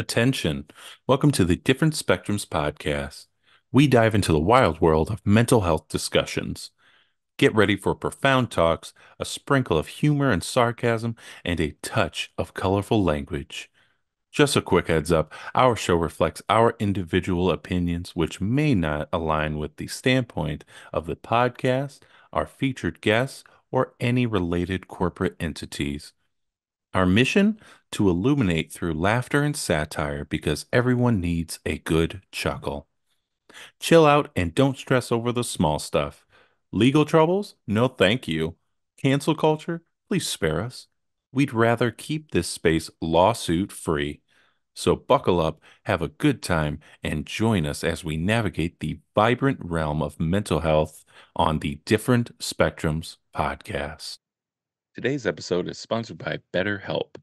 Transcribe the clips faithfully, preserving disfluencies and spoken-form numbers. Attention. Welcome to the Different Spectrums podcast. We dive into the wild world of mental health discussions. Get ready for profound talks, a sprinkle of humor and sarcasm, and a touch of colorful language. Just a quick heads up, our show reflects our individual opinions, which may not align with the standpoint of the podcast, our featured guests, or any related corporate entities. Our mission? To illuminate through laughter and satire because everyone needs a good chuckle. Chill out and don't stress over the small stuff. Legal troubles? No thank you. Cancel culture? Please spare us. We'd rather keep this space lawsuit-free. So buckle up, have a good time, and join us as we navigate the vibrant realm of mental health on the Different Spectrums podcast. Today's episode is sponsored by BetterHelp.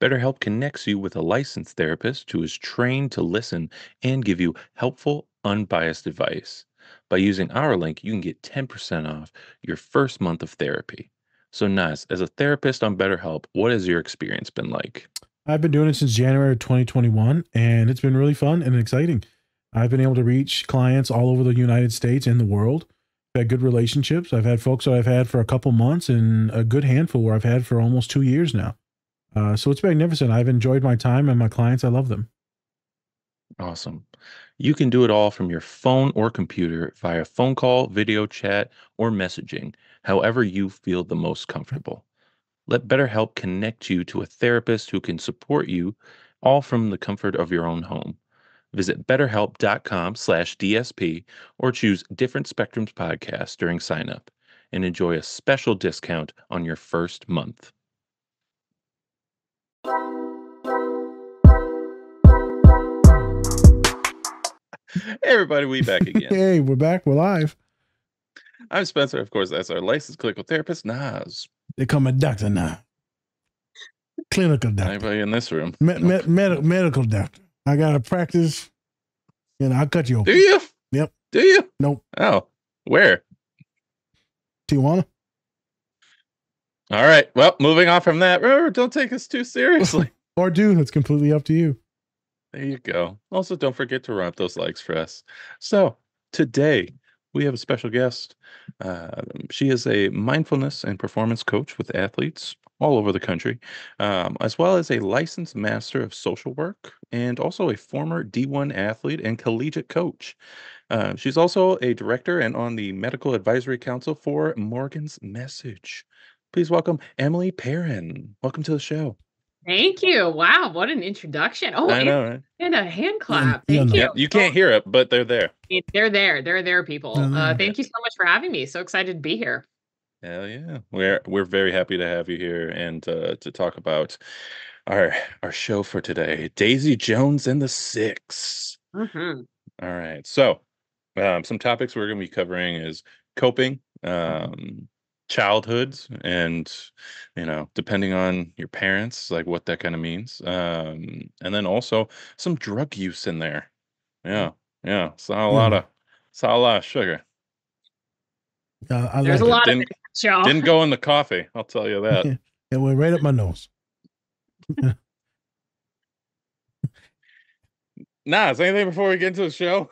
BetterHelp connects you with a licensed therapist who is trained to listen and give you helpful, unbiased advice. By using our link, you can get ten percent off your first month of therapy. So, Naz, as a therapist on BetterHelp, what has your experience been like? I've been doing it since January of twenty twenty-one, and it's been really fun and exciting. I've been able to reach clients all over the United States and the world. Had good relationships. I've had folks that I've had for a couple months and a good handful where I've had for almost two years now. Uh, so it's magnificent. I've enjoyed my time and my clients. I love them. Awesome. You can do it all from your phone or computer via phone call, video chat, or messaging, however you feel the most comfortable. Let BetterHelp connect you to a therapist who can support you all from the comfort of your own home. Visit betterhelp dot com slash D S P or choose Different Spectrums podcast during sign up and enjoy a special discount on your first month. Hey everybody, we back again. Hey, we're back. We're live. I'm Spencer, of course. That's our licensed clinical therapist, Naz. They call me Doctor Naz. Clinical doctor. Anybody in this room? Me me med medical doctor. I gotta practice, and I'll cut you open. Do you? Yep. Do you? Nope. Oh, where? Tijuana. All right. Well, moving on from that. Remember, don't take us too seriously. Or do. That's completely up to you. There you go. Also, don't forget to run up those likes for us. So today we have a special guest. Uh, she is a mindfulness and performance coach with athletes all over the country, um, as well as a licensed master of social work and also a former D one athlete and collegiate coach. Uh, she's also a director and on the Medical Advisory Council for Morgan's Message. Please welcome Emily Perrin. Welcome to the show. Thank you. Wow, what an introduction. Oh, I know, and, right? And a hand clap. Thank you. Yeah, you can't hear it, but they're there. They're there. They're there, people. Uh, thank you so much for having me. So excited to be here. Hell yeah. We're we're very happy to have you here and uh, to talk about our our show for today, Daisy Jones and the Six. Mm-hmm. All right. So um, some topics we're going to be covering is coping, um, childhoods, and, you know, depending on your parents, like what that kind of means. Um, and then also some drug use in there. Yeah. Yeah. Saw a lot mm. of saw a lot of sugar. Uh, I There's like a lot it. of didn't, didn't go in the coffee. I'll tell you that. It went right up my nose. Nah, is anything before we get into the show?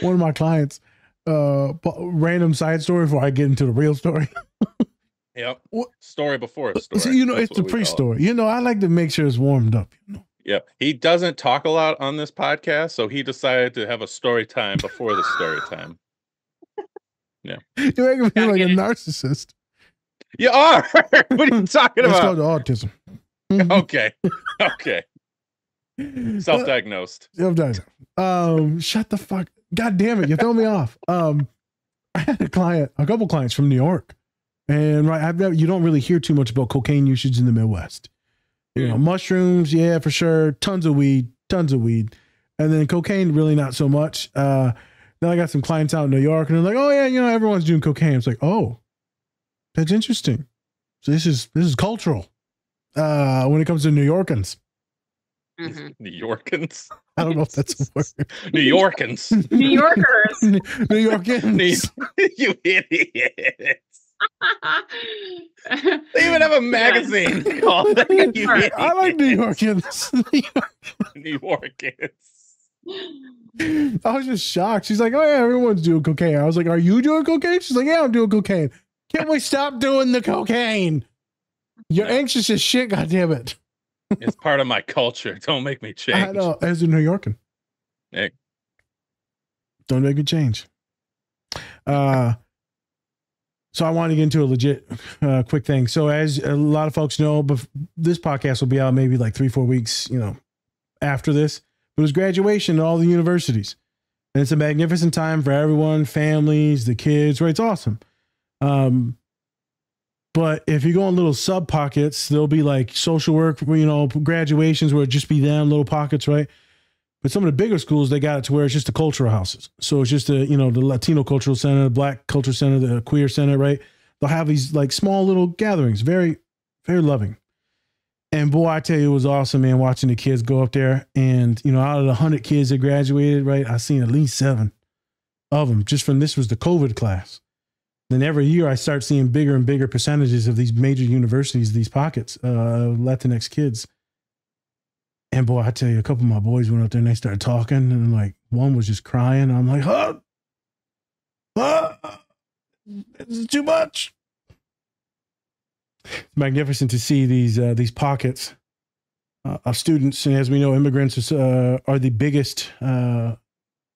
One of my clients, uh, random side story before I get into the real story. Yep. What? Story before a story. So, you know, That's it's the pre-story. You know, I like to make sure it's warmed up. You know? Yeah. He doesn't talk a lot on this podcast, so he decided to have a story time before the story time. Yeah. You're making me like a narcissist. You are. What are you talking about? It's called autism. Okay. Okay. Self-diagnosed. Self-diagnosed. Um, shut the fuck. God damn it. You throw me off. Um, I had a client, a couple clients from New York. And right, I've never, you don't really hear too much about cocaine usage in the Midwest. You yeah. know, mushrooms, yeah, for sure. Tons of weed, tons of weed. And then cocaine, really not so much. Uh, Then I got some clients out in New York and they're like, oh yeah, you know, everyone's doing cocaine. It's like, oh, that's interesting. So this is, this is cultural. Uh, when it comes to New Yorkans. Mm-hmm. New Yorkans. I don't know if that's a word. New Yorkans. New Yorkers. New Yorkans. You idiots. They even have a magazine called. I like New Yorkans. New York is. I was just shocked. She's like, oh yeah, everyone's doing cocaine. I was like, are you doing cocaine? She's like, yeah, I'm doing cocaine. Can we stop doing the cocaine? You're no. anxious as shit, goddammit. It's part of my culture. Don't make me change. I know, as a New Yorker. Hey. Don't make me change. Uh, so I want to get into a legit uh, quick thing. So as a lot of folks know, but this podcast will be out maybe like three, four weeks, you know, after this. It was graduation at all the universities. And it's a magnificent time for everyone, families, the kids, right? It's awesome. Um, But if you go in little sub pockets, there'll be like social work, you know, graduations where it'd just be them little pockets, right? But some of the bigger schools, they got it to where it's just the cultural houses. So it's just the, you know, the Latino cultural center, the Black cultural center, the queer center, right? They'll have these like small little gatherings, very, very loving. And boy, I tell you, it was awesome, man, watching the kids go up there. And, you know, out of the hundred kids that graduated, right, I seen at least seven of them just from, this was the COVID class. Then every year I start seeing bigger and bigger percentages of these major universities, these pockets, uh, Latinx kids. And boy, I tell you, a couple of my boys went up there and they started talking, and I'm like, one was just crying. I'm like, huh? Huh? This is too much. It's magnificent to see these, uh, these pockets uh, of students. And as we know, immigrants uh, are the biggest uh,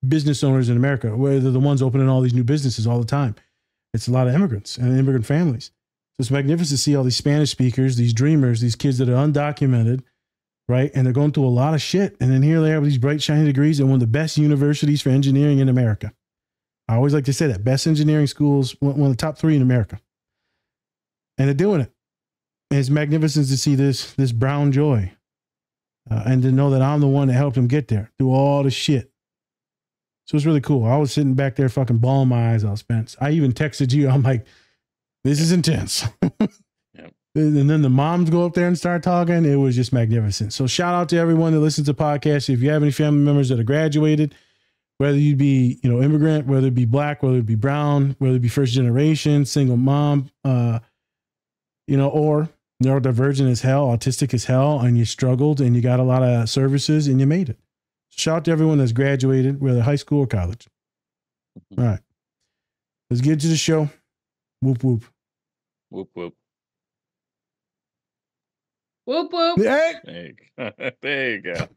business owners in America, where they're the ones opening all these new businesses all the time. It's a lot of immigrants and immigrant families. So it's magnificent to see all these Spanish speakers, these dreamers, these kids that are undocumented, right? And they're going through a lot of shit. And then here they are with these bright, shiny degrees at one of the best universities for engineering in America. I always like to say that. Best engineering schools, one of the top three in America. And they're doing it. And it's magnificent to see this, this brown joy. Uh, and to know that I'm the one that helped them get there through all the shit. So it's really cool. I was sitting back there fucking bawling my eyes out, Spence. I even texted you. I'm like, this is intense. Yep. And then the moms go up there and start talking. It was just magnificent. So shout out to everyone that listens to podcasts. If you have any family members that have graduated, whether you be, you know, immigrant, whether it be Black, whether it be brown, whether it be first generation, single mom, uh, you know, or neurodivergent as hell, autistic as hell, and you struggled and you got a lot of services and you made it. Shout out to everyone that's graduated, whether high school or college. All right. Let's get to the show. Whoop, whoop. Whoop, whoop. Whoop, whoop. Hey. There you go. There you go.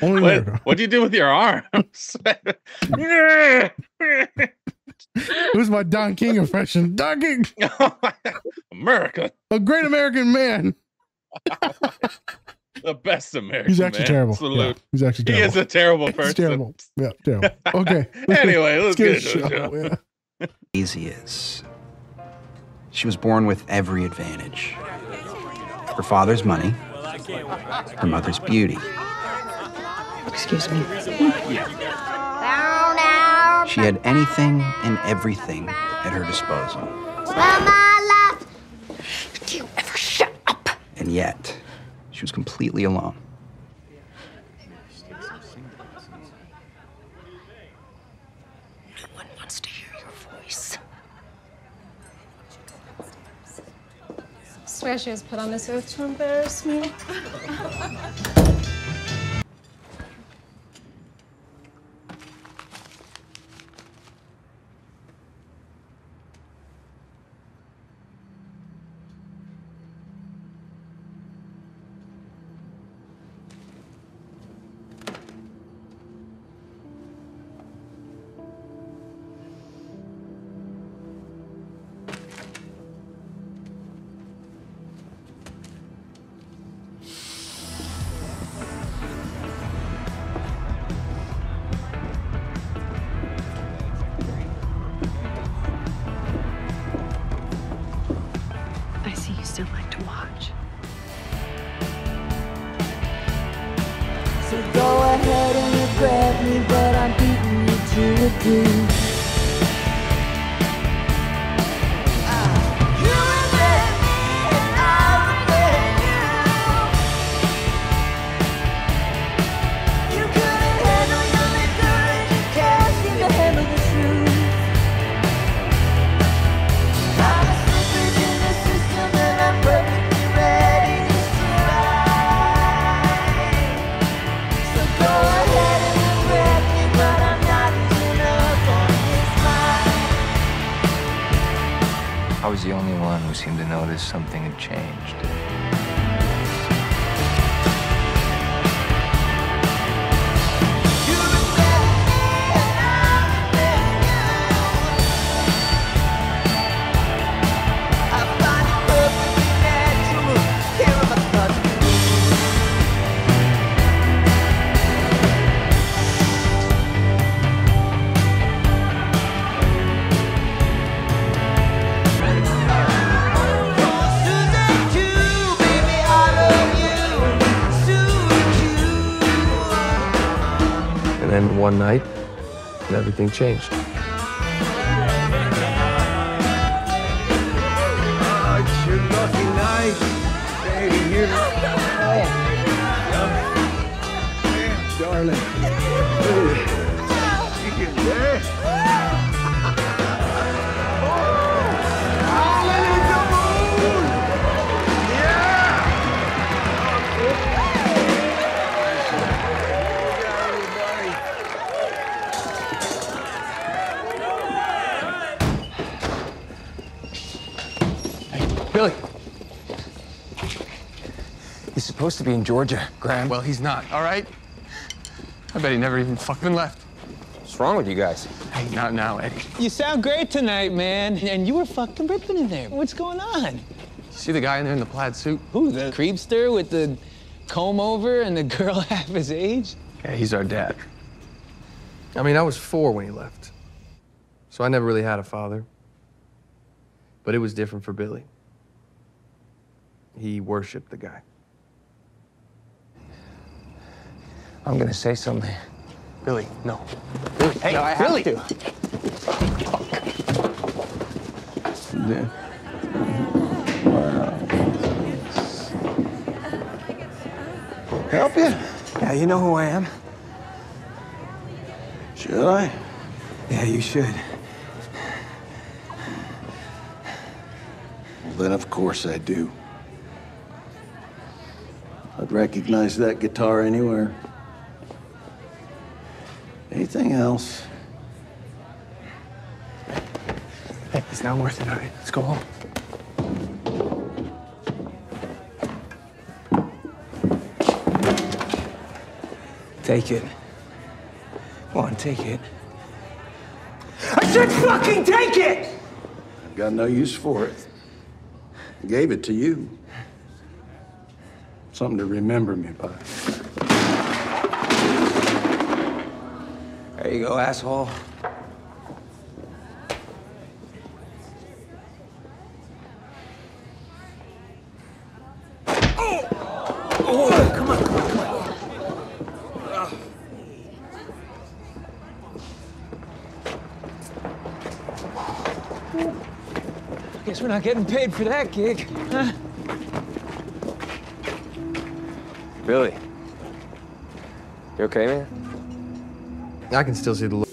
Only what, America. What'd you do with your arms? It was my Don King impression. Don King. America. A great American man. The best American. He's actually man. terrible. Yeah, he's actually terrible. He is a terrible person. He's terrible. Yeah, terrible. Okay. Anyway, let's, let's get, get into show. Show. Yeah. Daisy is. She was born with every advantage. Her father's money. Her mother's beauty. Excuse me. Yeah. She had anything and everything at her disposal. Mama, love. Do you ever shut up? And yet. She was completely alone. No one wants to hear your voice. I swear she was put on this earth to embarrass me. one who seemed to notice something had changed. And one night, and everything changed. He's supposed to be in Georgia, Graham. Well, he's not, all right? I bet he never even fucking left. What's wrong with you guys? Hey, not now, Eddie. You sound great tonight, man. And you were fucking ripping in there. What's going on? See the guy in there in the plaid suit? Who, the creepster with the comb over and the girl half his age? Yeah, he's our dad. I mean, I was four when he left, so I never really had a father. But it was different for Billy. He worshipped the guy. I'm gonna say something. Billy, no. Billy, hey, no, I Billy. have to. Fuck. Yeah. Wow. Help you? Yeah, you know who I am. Should I? Yeah, you should. Well, then of course I do. I'd recognize that guitar anywhere. Anything else? Hey, it's not worth it, all right? Let's go home. Take it. Come on, take it. I said fucking take it! I've got no use for it. I gave it to you. Something to remember me by. There you go, asshole. Oh! Oh, come on, come on, come on. Uh. Guess we're not getting paid for that gig, huh? Billy, you okay, man? I can still see the look.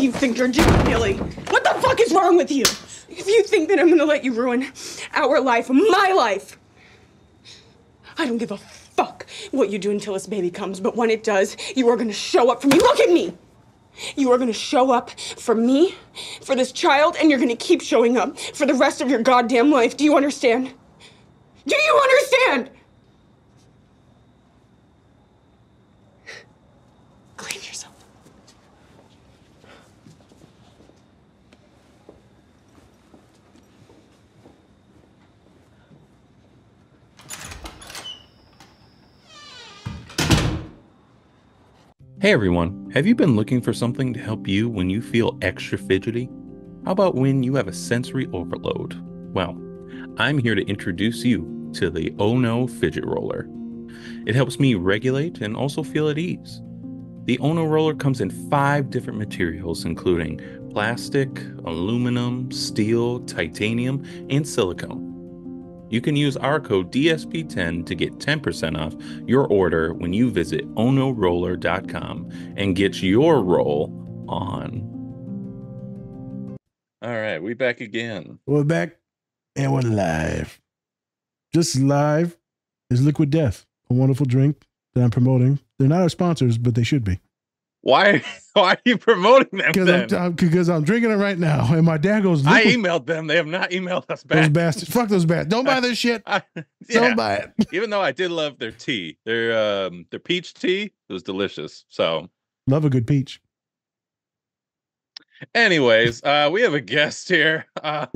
You think you're doing, Billy? What the fuck is wrong with you? If you think that I'm gonna let you ruin our life, my life, I don't give a fuck what you do until this baby comes, but when it does, you are gonna show up for me. Look at me! You are gonna show up for me, for this child, and you're gonna keep showing up for the rest of your goddamn life. Do you understand? Do you understand? Hey everyone, have you been looking for something to help you when you feel extra fidgety? How about when you have a sensory overload? Well, I'm here to introduce you to the Ono Fidget Roller. It helps me regulate and also feel at ease. The Ono Roller comes in five different materials, including plastic, aluminum, steel, titanium, and silicone. You can use our code D S P ten to get ten percent off your order when you visit ono roller dot com and get your roll on. All right, we back again. We're back and we're live. Just live is Liquid Death, a wonderful drink that I'm promoting. They're not our sponsors, but they should be. Why? Why are you promoting them? Because I'm, I'm, I'm drinking it right now, and my dad goes. I emailed them. They have not emailed us back. Those bastards! Fuck those bastards! Don't buy this shit. I, I, yeah. Don't buy it. Even though I did love their tea, their um, their peach tea, it was delicious. So love a good peach. Anyways, uh, we have a guest here, uh,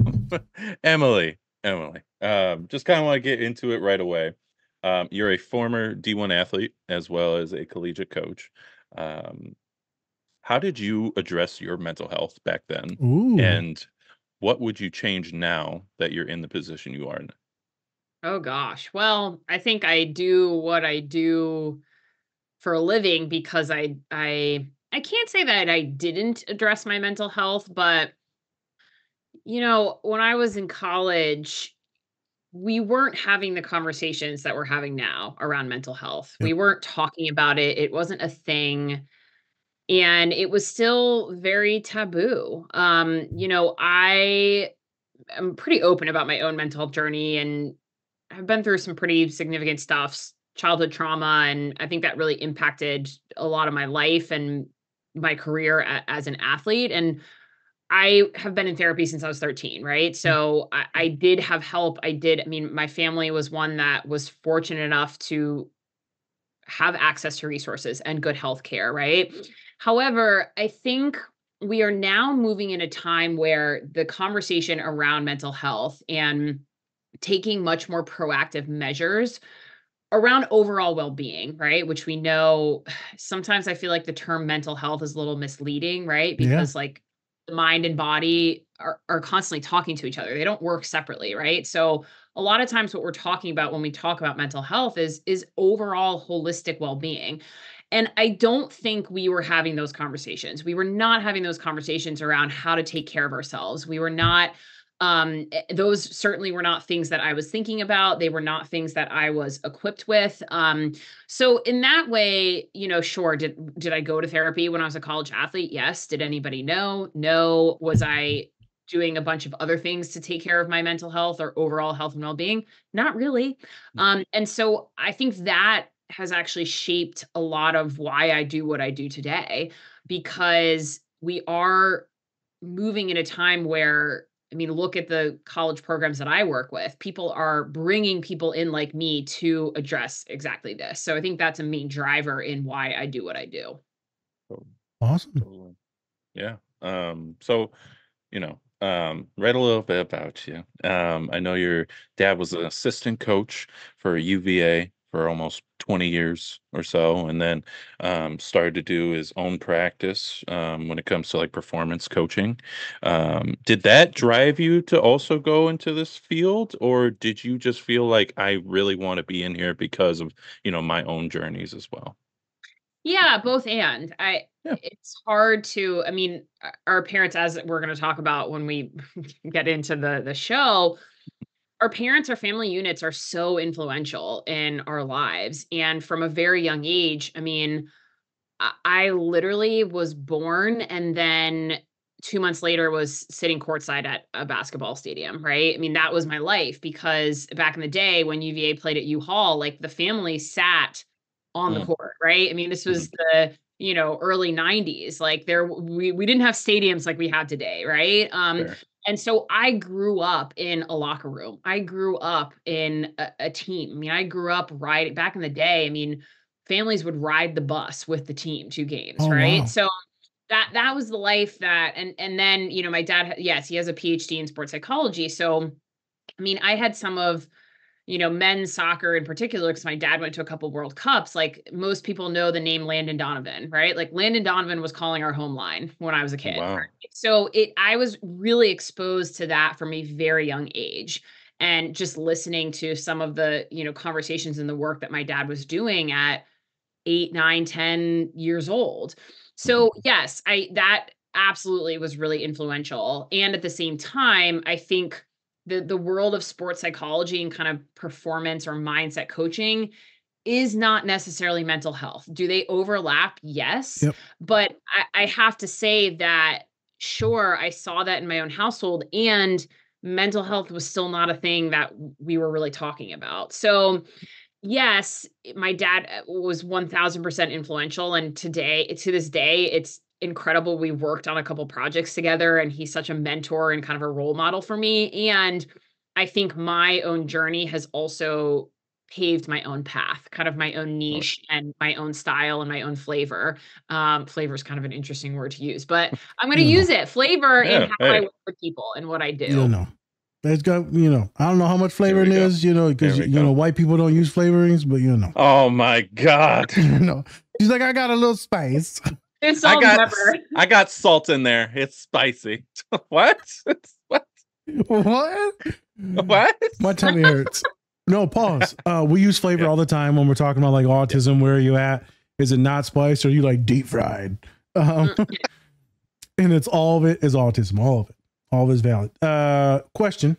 Emily. Emily, um, just kind of want to get into it right away. Um, you're a former D one athlete as well as a collegiate coach. Um, how did you address your mental health back then? Ooh. And what would you change now that you're in the position you are in? Oh gosh. Well, I think I do what I do for a living because I, I, I can't say that I didn't address my mental health, but you know, when I was in college, we weren't having the conversations that we're having now around mental health. Yep. We weren't talking about it. It wasn't a thing. And it was still very taboo. Um, you know, I am pretty open about my own mental health journey and I've been through some pretty significant stuff, childhood trauma. And I think that really impacted a lot of my life and my career a- as an athlete. And I have been in therapy since I was thirteen, right? So I, I did have help. I did, I mean, my family was one that was fortunate enough to have access to resources and good healthcare, right? However, I think we are now moving in a time where the conversation around mental health and taking much more proactive measures around overall well-being, right? Which we know, sometimes I feel like the term mental health is a little misleading, right? Because yeah. like, the mind and body are, are constantly talking to each other. They don't work separately, right? So a lot of times what we're talking about when we talk about mental health is, is overall holistic well-being. And I don't think we were having those conversations. We were not having those conversations around how to take care of ourselves. We were not, um, those certainly were not things that I was thinking about. They were not things that I was equipped with. Um, so in that way, you know, sure. Did, did I go to therapy when I was a college athlete? Yes. Did anybody know? No. Was I doing a bunch of other things to take care of my mental health or overall health and well-being? Not really. Um, and so I think that has actually shaped a lot of why I do what I do today, because we are moving in a time where, I mean, look at the college programs that I work with. People are bringing people in like me to address exactly this. So I think that's a main driver in why I do what I do. Awesome. Yeah. Um, so, you know, um, read a little bit about you. Um, I know your dad was an assistant coach for U V A for almost twenty years or so, and then um, started to do his own practice um, when it comes to like performance coaching. Um, did that drive you to also go into this field, or did you just feel like I really want to be in here because of, you know, my own journeys as well? Yeah, both. And I, yeah. It's hard to, I mean, our parents, as we're going to talk about when we get into the the show, our parents, our family units are so influential in our lives. And from a very young age, I mean, I literally was born and then two months later was sitting courtside at a basketball stadium, right? I mean, that was my life, because back in the day when U V A played at U-Haul, like the family sat on yeah. the court, right? I mean, this was the, you know, early nineties. Like there, we, we didn't have stadiums like we have today, right? Um, sure. And so I grew up in a locker room. I grew up in a, a team. I mean, I grew up right back in the day. I mean, families would ride the bus with the team to games, oh, right? Wow. So that that was the life that, and and then, you know, my dad, yes, he has a P H D in sports psychology. So, I mean, I had some of, you know, men's soccer in particular, because my dad went to a couple World Cups. Like most people know the name Landon Donovan, right? Like Landon Donovan was calling our home line when I was a kid. Wow. Right? So it, I was really exposed to that from a very young age. And just listening to some of the, you know, conversations and the work that my dad was doing at eight, nine, ten years old. So yes, I, that absolutely was really influential. And at the same time, I think the, the world of sports psychology and kind of performance or mindset coaching is not necessarily mental health. Do they overlap? Yes. Yep. But I, I have to say that, sure, I saw that in my own household, and mental health was still not a thing that we were really talking about. So yes, my dad was one thousand percent influential. And today, to this day, it's incredible. We worked on a couple projects together, and he's such a mentor and kind of a role model for me. And I think my own journey has also paved my own path, kind of my own niche and my own style and my own flavor. Um, flavor is kind of an interesting word to use, but I'm going to use know. it. Flavor yeah, in how hey. I work with people and what I do. You know, there's got, you know, I don't know how much flavoring is, you know, because, you, you know, white people don't use flavorings, but you know. Oh my God. You know, she's like, I got a little spice. It's all I got, pepper. I got salt in there. It's spicy. What? What? What? What? My tummy hurts. No, pause. Uh, we use flavor yeah. all the time when we're talking about like autism. Where are you at? Is it not spiced? Or are you like deep fried? Um, and it's all of it is autism. All of it. All is valid. Uh, question.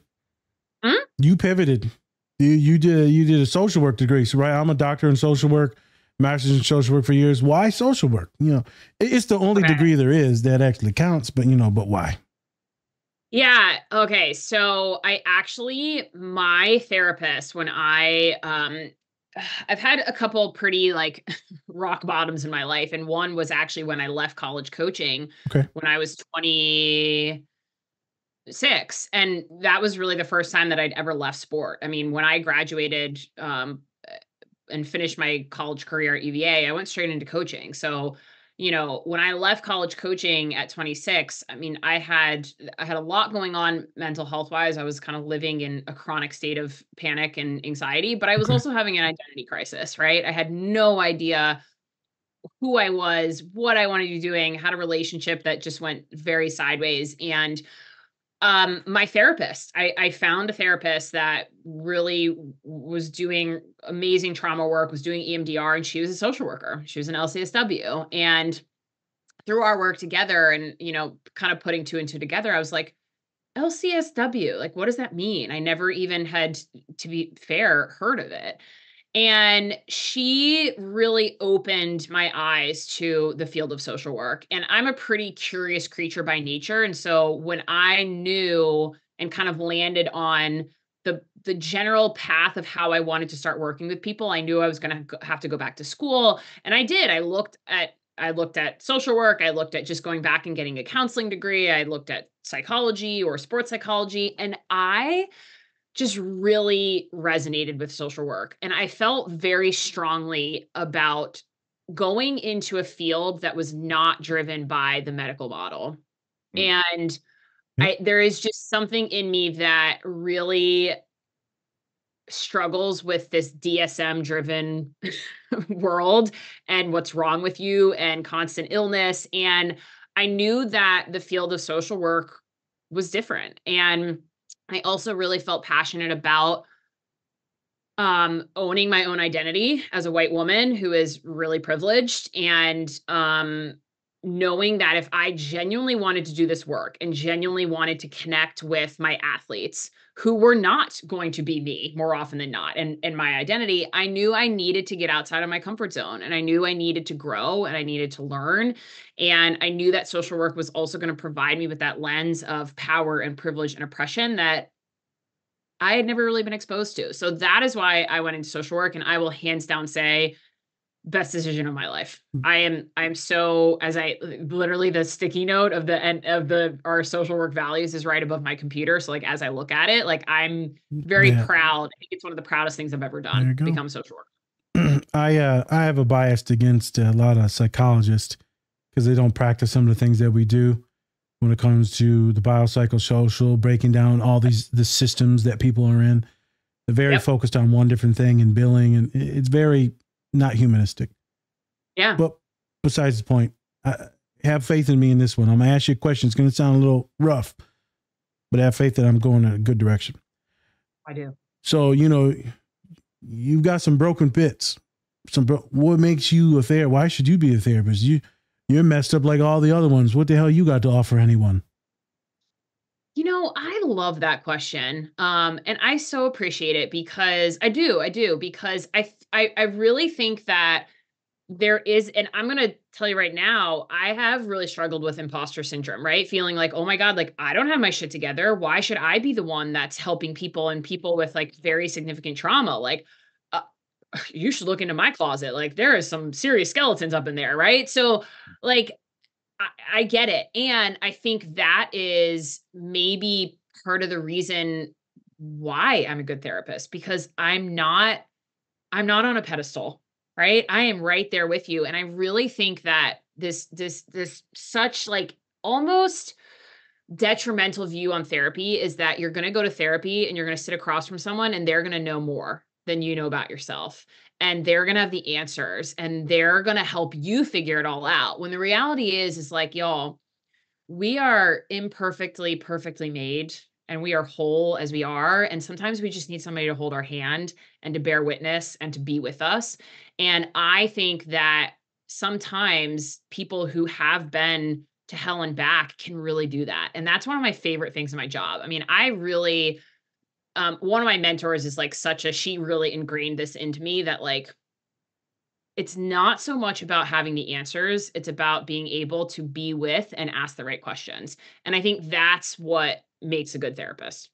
Hmm? You pivoted. You, you did you did a social work degree, so right? I'm a doctor in social work, master's in social work for years. Why social work? You know, it, it's the only okay. degree there is that actually counts. But you know, but why? Yeah. Okay. So I actually, my therapist, when I, um, I've had a couple pretty like rock bottoms in my life. And one was actually when I left college coaching okay. when I was twenty-six. And that was really the first time that I'd ever left sport. I mean, when I graduated, um, and finished my college career at U V A, I went straight into coaching. So you know, when I left college coaching at twenty-six, I mean, I had, I had a lot going on mental health wise. I was kind of living in a chronic state of panic and anxiety, but I was okay. also having an identity crisis, right? I had no idea who I was, what I wanted to be doing, had a relationship that just went very sideways. And um, my therapist, I, I found a therapist that really was doing amazing trauma work, was doing E M D R, and she was a social worker. She was an L C S W. And through our work together and, you know, kind of putting two and two together, I was like, L C S W, like, what does that mean? I never even had, to be fair, heard of it. And she really opened my eyes to the field of social work. And I'm a pretty curious creature by nature. And so when I knew and kind of landed on the, the general path of how I wanted to start working with people, I knew I was going to have to go back to school. And I did. I looked at I looked at social work. I looked at just going back and getting a counseling degree. I looked at psychology or sports psychology. And I just really resonated with social work. And I felt very strongly about going into a field that was not driven by the medical model. Mm. And I, there is just something in me that really struggles with this D S M driven world and what's wrong with you and constant illness. And I knew that the field of social work was different. And I also really felt passionate about um, owning my own identity as a white woman who is really privileged, and um, knowing that if I genuinely wanted to do this work and genuinely wanted to connect with my athletes who were not going to be me more often than not, and, and my identity, I knew I needed to get outside of my comfort zone, and I knew I needed to grow and I needed to learn. And I knew that social work was also going to provide me with that lens of power and privilege and oppression that I had never really been exposed to. So that is why I went into social work, and I will hands down say, best decision of my life. I am, I am so, as I literally, the sticky note of the end of the, our social work values is right above my computer. So like, as I look at it, like I'm very yeah. proud. I think it's one of the proudest things I've ever done, become social work. I, uh, I have a bias against a lot of psychologists because they don't practice some of the things that we do when it comes to the biopsychosocial, breaking down all these, the systems that people are in. They're very yep. focused on one different thing and billing, and it's very not humanistic. Yeah. But besides the point, I have faith in me in this one. I'm going to ask you a question. It's going to sound a little rough, but I have faith that I'm going in a good direction. I do. So, you know, you've got some broken bits. Some bro what makes you a therapist? Why should you be a therapist? You, you're messed up like all the other ones. What the hell you got to offer anyone? You know, I love that question. Um, and I so appreciate it because I do, I do, because I, I, I really think that there is, and I'm going to tell you right now, I have really struggled with imposter syndrome, right? Feeling like, oh my God, like I don't have my shit together. Why should I be the one that's helping people and people with like very significant trauma? Like, uh, you should look into my closet. Like there is some serious skeletons up in there. Right. So like, I get it. And I think that is maybe part of the reason why I'm a good therapist, because I'm not, I'm not on a pedestal, right? I am right there with you. And I really think that this, this, this such like almost detrimental view on therapy is that you're going to go to therapy and you're going to sit across from someone and they're going to know more than you know about yourself. And they're going to have the answers and they're going to help you figure it all out. When the reality is, is like, y'all, we are imperfectly, perfectly made and we are whole as we are. And sometimes we just need somebody to hold our hand and to bear witness and to be with us. And I think that sometimes people who have been to hell and back can really do that. And that's one of my favorite things in my job. I mean, I really... Um, one of my mentors is like such a, she really ingrained this into me that like, it's not so much about having the answers. It's about being able to be with and ask the right questions. And I think that's what makes a good therapist.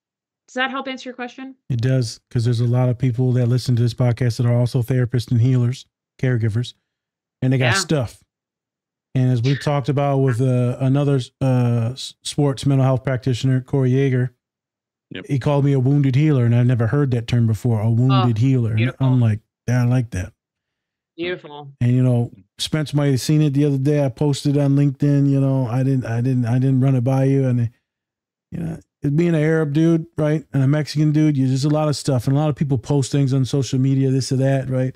Does that help answer your question? It does. Cause there's a lot of people that listen to this podcast that are also therapists and healers, caregivers, and they got yeah. stuff. And as we talked about with uh, another uh, sports mental health practitioner, Corey Yeager, Yep. he called me a wounded healer, and I've never heard that term before, a wounded oh, healer. Beautiful. I'm like, yeah, I like that. Beautiful. And, you know, Spence might have seen it the other day. I posted on LinkedIn, you know, I didn't, I didn't, I didn't run it by you. And, you know, being an Arab dude, right, and a Mexican dude, you just a lot of stuff. And a lot of people post things on social media, this or that, right?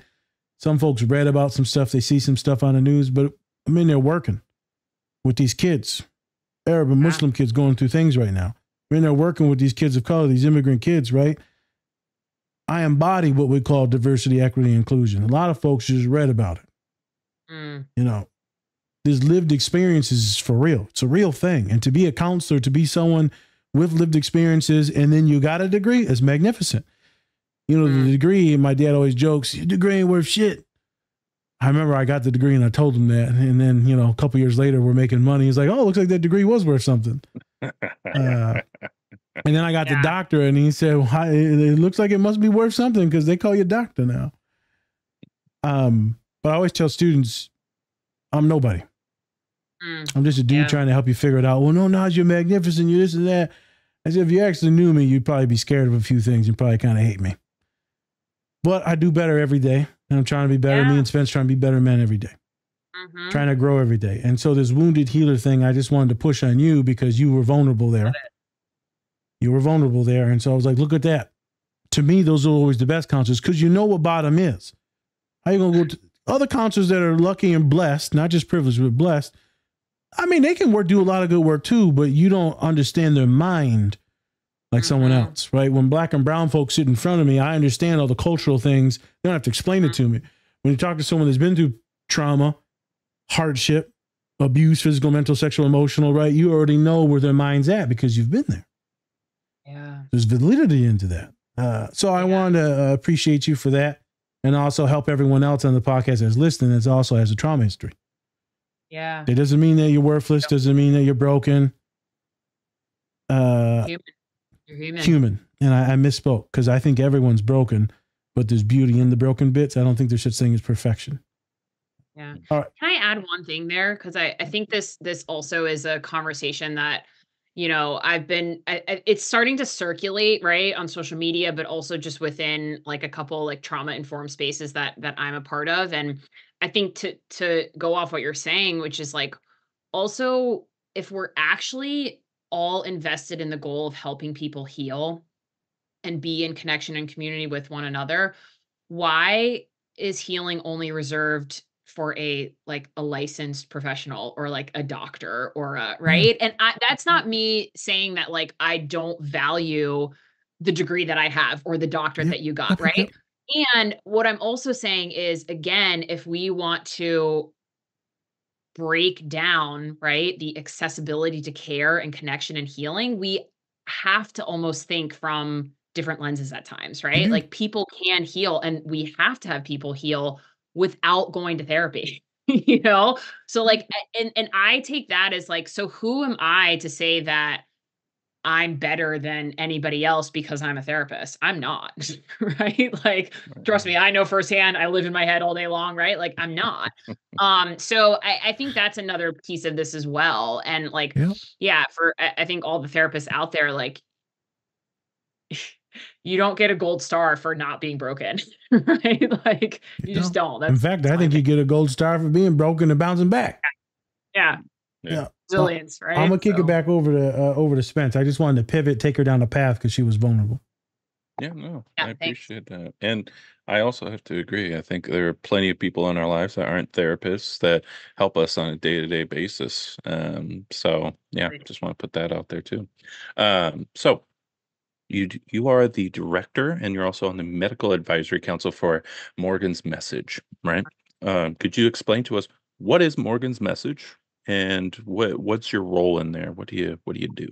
Some folks read about some stuff. They see some stuff on the news, but I'm in there working with these kids, Arab and Muslim wow. kids going through things right now. When they're working with these kids of color, these immigrant kids, right? I embody what we call diversity, equity, inclusion. A lot of folks just read about it. Mm. You know, this lived experiences is for real. It's a real thing. And to be a counselor, to be someone with lived experiences, and then you got a degree, is magnificent. You know, mm. the degree, my dad always jokes, your degree ain't worth shit. I remember I got the degree and I told him that. And then, you know, a couple years later, we're making money. He's like, oh, looks like that degree was worth something. Uh, and then I got yeah. the doctor and he said, well, I, it looks like it must be worth something because they call you doctor now. Um, but I always tell students, I'm nobody. Mm, I'm just a dude yeah. trying to help you figure it out. Well, no, Naj, you're magnificent. You're this and that. I said, if you actually knew me, you'd probably be scared of a few things. You'd probably kind of hate me. But I do better every day. And I'm trying to be better. Yeah. Me and Spence trying to be better men every day. Mm-hmm. Trying to grow every day. And so this wounded healer thing, I just wanted to push on you because you were vulnerable there. You were vulnerable there. And so I was like, look at that. To me, those are always the best counselors because you know what bottom is. How you going to go to other counselors that are lucky and blessed, not just privileged, but blessed? I mean, they can work, do a lot of good work too, but you don't understand their mind like mm-hmm. someone else, right? When black and brown folks sit in front of me, I understand all the cultural things. They don't have to explain mm-hmm. it to me. When you talk to someone that's been through trauma, hardship, abuse, physical, mental, sexual, emotional, right? You already know where their mind's at because you've been there. Yeah. There's validity into that. Uh, so I yeah. wanted to uh, appreciate you for that and also help everyone else on the podcast that's listening that also has a trauma history. Yeah. It doesn't mean that you're worthless. Nope. Doesn't mean that you're broken. Uh, human. You're human. Human. And I, I misspoke because I think everyone's broken, but there's beauty in the broken bits. I don't think there's such thing as perfection. Yeah. All right. Can I add one thing there? Because I, I think this this also is a conversation that, you know, I've been, I, it's starting to circulate, right, on social media, but also just within like a couple like trauma-informed spaces that that I'm a part of. And I think to to go off what you're saying, which is like, also, if we're actually all invested in the goal of helping people heal and be in connection and community with one another, why is healing only reserved for a, like a licensed professional or like a doctor or a right. And I, that's not me saying that, like, I don't value the degree that I have or the doctorate yeah. that you got, right? And what I'm also saying is, again, if we want to break down, right, the accessibility to care and connection and healing, we have to almost think from different lenses at times, right? Mm-hmm. Like people can heal, and we have to have people heal without going to therapy, you know? So like, and, and I take that as like, so who am I to say that I'm better than anybody else because I'm a therapist? I'm not, right? Like, trust me, I know firsthand, I live in my head all day long, right? Like I'm not. Um, so I, I think that's another piece of this as well. And like, yeah, yeah for, I think all the therapists out there, like you don't get a gold star for not being broken, right? Like you, you just don't. don't. That's, in fact, I think thing. you get a gold star for being broken and bouncing back. Yeah. Yeah. yeah. Resilience, right? I'm gonna kick so. it back over to uh, over to Spence. I just wanted to pivot, take her down the path because she was vulnerable. Yeah, no, yeah, I thanks. appreciate that, and I also have to agree. I think there are plenty of people in our lives that aren't therapists that help us on a day-to-day basis. Um, so yeah, Great. just want to put that out there too. Um, so. You you are the director, and you're also on the medical advisory council for Morgan's Message, right? Um, could you explain to us what is Morgan's Message, and what what's your role in there? What do you what do you do?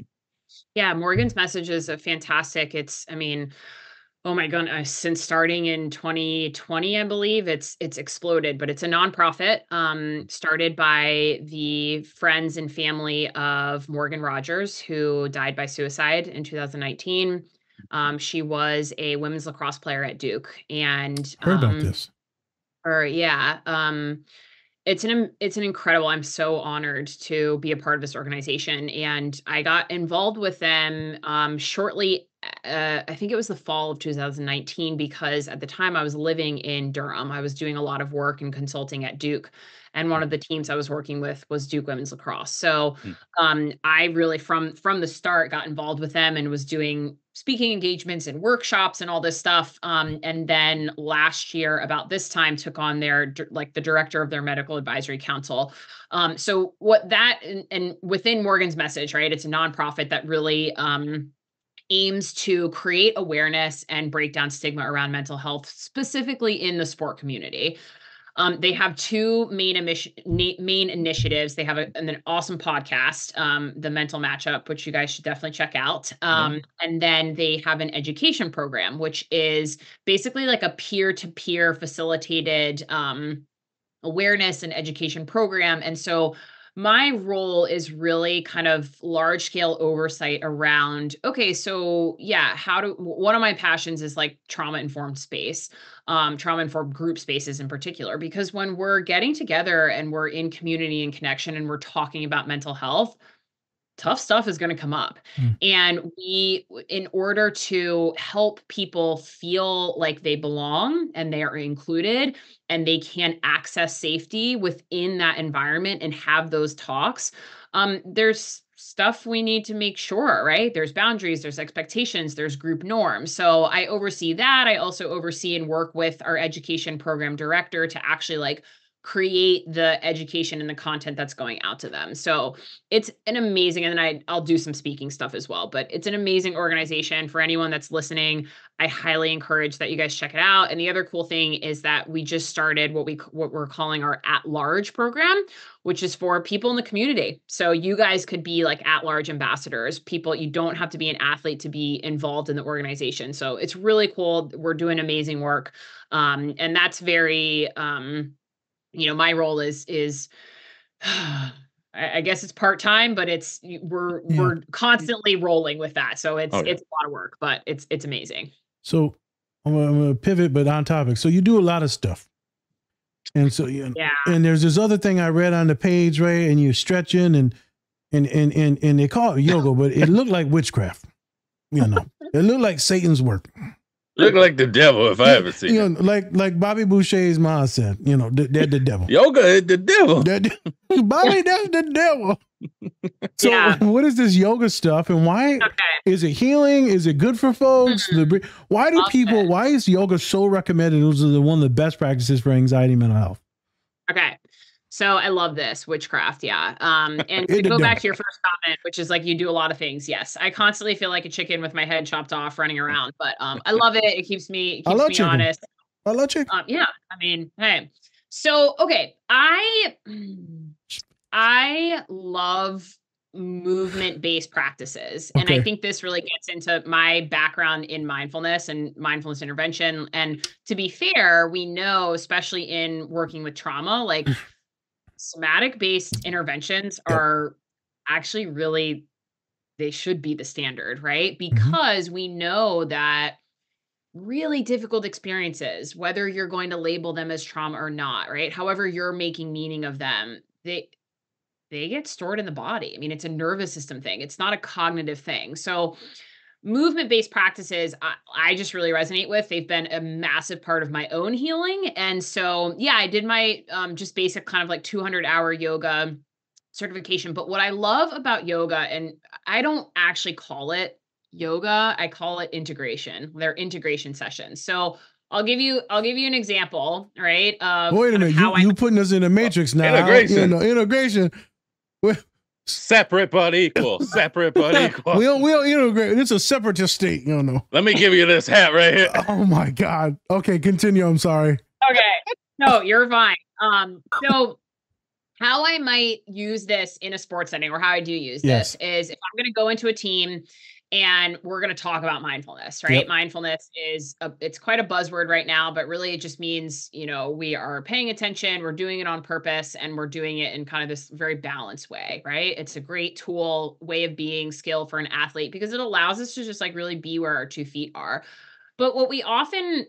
Yeah, Morgan's Message is a fantastic. It's I mean, oh my goodness, since starting in twenty twenty, I believe it's it's exploded. But it's a nonprofit um, started by the friends and family of Morgan Rogers, who died by suicide in two thousand nineteen. Um, she was a women's lacrosse player at Duke, and um, heard about this. Or yeah, um, it's an it's an incredible. I'm so honored to be a part of this organization, and I got involved with them um, shortly. Uh, I think it was the fall of two thousand nineteen, because at the time I was living in Durham. I was doing a lot of work and consulting at Duke, and one of the teams I was working with was Duke Women's Lacrosse. So um, I really from from the start got involved with them and was doing speaking engagements and workshops and all this stuff. Um, and then last year, about this time, took on their like the director of their medical advisory council. Um, so what that and, and within Morgan's Message, right? It's a nonprofit that really um, aims to create awareness and break down stigma around mental health, specifically in the sport community. Um, they have two main emission, main initiatives. They have a, an awesome podcast, um, The Mental Matchup, which you guys should definitely check out. Um, yeah. And then they have an education program, which is basically like a peer-to-peer facilitated um, awareness and education program. And so my role is really kind of large scale oversight around, okay, so yeah, how do, one of my passions is like trauma informed space, um, trauma informed group spaces in particular, because when we're getting together and we're in community and connection and we're talking about mental health, tough stuff is going to come up. Mm. And we, in order to help people feel like they belong and they are included and they can access safety within that environment and have those talks, um, there's stuff we need to make sure, right? There's boundaries, there's expectations, there's group norms. So I oversee that. I also oversee and work with our education program director to actually like create the education and the content that's going out to them. So it's an amazing, and then I, I'll do some speaking stuff as well, but it's an amazing organization. For anyone that's listening, I highly encourage that you guys check it out. And the other cool thing is that we just started what we, what we're calling our at-large program, which is for people in the community. So you guys could be like at-large ambassadors, people, you don't have to be an athlete to be involved in the organization. So it's really cool. We're doing amazing work. Um, and that's very, um, you know, my role is, is, I guess it's part-time, but it's, we're, yeah. we're constantly rolling with that. So it's, oh, yeah. it's a lot of work, but it's, it's amazing. So I'm going to pivot, but on topic. So you do a lot of stuff. And so, yeah. And there's this other thing I read on the page, right? And you're stretching and, and, and, and, and they call it yoga, but it looked like witchcraft, you know, it looked like Satan's work. Look like the devil if I ever seen you know, it. Like like Bobby Boucher's mom said, you know, they're the devil. Yoga is the devil. Bobby, that's the devil. So yeah. What is this yoga stuff, and why okay. is it healing? Is it good for folks? Mm-hmm. Why do Love people, it. why is yoga so recommended? It was one of the best practices for anxiety and mental health. Okay. So I love this witchcraft. Yeah. Um, and to go back to your first comment, which is like, you do a lot of things. Yes. I constantly feel like a chicken with my head chopped off running around, but um, I love it. It keeps me, it keeps me chicken. honest. I love chicken. Um, yeah. I mean, hey, so, okay. I, I love movement-based practices. Okay. And I think this really gets into my background in mindfulness and mindfulness intervention. And to be fair, we know, especially in working with trauma, like, somatic based interventions are actually really, they should be the standard, right? Because mm-hmm. we know that really difficult experiences, whether you're going to label them as trauma or not, right? However you're making meaning of them, they, they get stored in the body. I mean, it's a nervous system thing. It's not a cognitive thing. So movement-based practices, I, I just really resonate with. They've been a massive part of my own healing. And so, yeah, I did my um, just basic kind of like two hundred hour yoga certification. But what I love about yoga, and I don't actually call it yoga, I call it integration. They're integration sessions. So I'll give you, I'll give you an example, right? Of, Wait a minute, you, you putting us in a matrix now. Integration. You know, integration. Well, separate but equal. Separate but equal. We'll we'll integrate. It's a separatist state. You don't know. Let me give you this hat right here. Oh my God. Okay, continue. I'm sorry. Okay. No, you're fine. Um, so how I might use this in a sports setting, or how I do use yes. this, is if I'm gonna go into a team and we're gonna talk about mindfulness, right? Yep. Mindfulness is a, it's quite a buzzword right now, but really it just means, you know, we are paying attention, we're doing it on purpose, and we're doing it in kind of this very balanced way, right? It's a great tool, way of being, skill for an athlete, because it allows us to just like really be where our two feet are. But what we often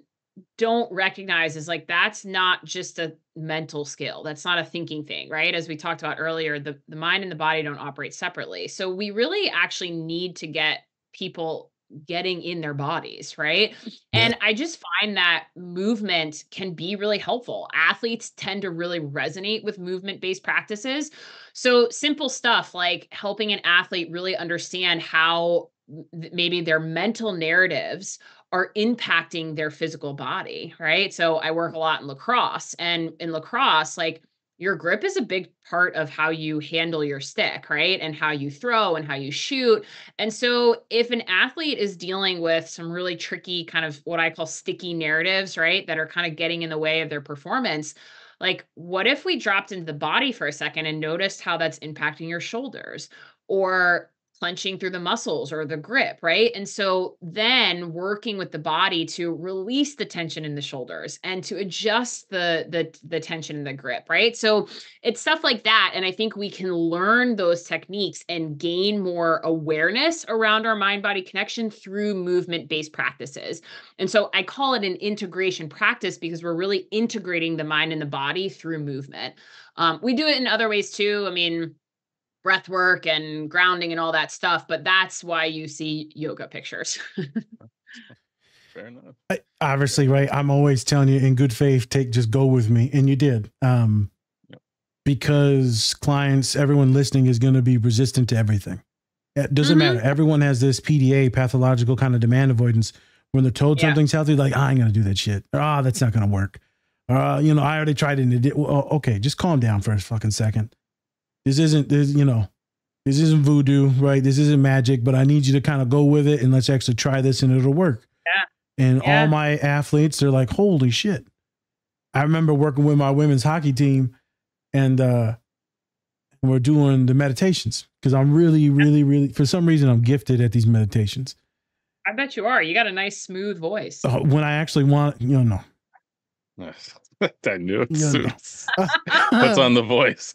don't recognize is like, that's not just a mental skill. That's not a thinking thing, right? As we talked about earlier, the, the mind and the body don't operate separately. So we really actually need to get people getting in their bodies, right? And I just find that movement can be really helpful. Athletes tend to really resonate with movement-based practices. So simple stuff like helping an athlete really understand how maybe their mental narratives are impacting their physical body, right? So I work a lot in lacrosse, and in lacrosse, like, your grip is a big part of how you handle your stick, right? And how you throw and how you shoot. And so if an athlete is dealing with some really tricky kind of what I call sticky narratives, right, that are kind of getting in the way of their performance, like, what if we dropped into the body for a second and noticed how that's impacting your shoulders or clenching through the muscles or the grip, right? And so then working with the body to release the tension in the shoulders and to adjust the, the, the tension in the grip, right? So it's stuff like that. And I think we can learn those techniques and gain more awareness around our mind-body connection through movement-based practices. And so I call it an integration practice because we're really integrating the mind and the body through movement. Um, we do it in other ways too. I mean, breath work and grounding and all that stuff, but that's why you see yoga pictures. Fair enough. I, obviously, right? I'm always telling you in good faith, take, just go with me. And you did. Um, yep. Because clients, everyone listening is going to be resistant to everything. It doesn't mm-hmm. matter. Everyone has this P D A, pathological kind of demand avoidance. When they're told yeah. something's healthy, like, oh, I ain't going to do that shit. Ah, oh, that's not going to work. Uh, you know, I already tried it. And it did. Well, okay, just calm down for a fucking second. This isn't, this, you know, this isn't voodoo, right? This isn't magic, but I need you to kind of go with it and let's actually try this and it'll work. Yeah. And yeah. all my athletes, they're like, holy shit. I remember working with my women's hockey team and uh, we're doing the meditations because I'm really, really, really, for some reason, I'm gifted at these meditations. I bet you are. You got a nice, smooth voice. Uh, when I actually want, you know, no. I knew it. Yeah, no. What's on the voice?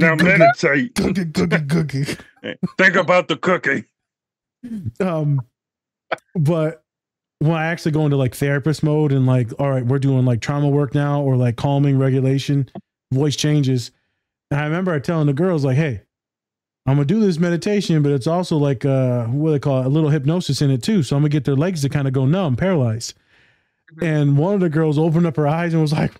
Now meditate. Cookie, cookie, cookie. Think about the cookie. Um, but when I actually go into like therapist mode and like, all right, we're doing like trauma work now or like calming regulation, voice changes. And I remember I telling the girls like, hey, I'm gonna do this meditation, but it's also like uh, what do they call it? A little hypnosis in it too. So I'm gonna get their legs to kind of go numb, paralyzed. And one of the girls opened up her eyes and was like,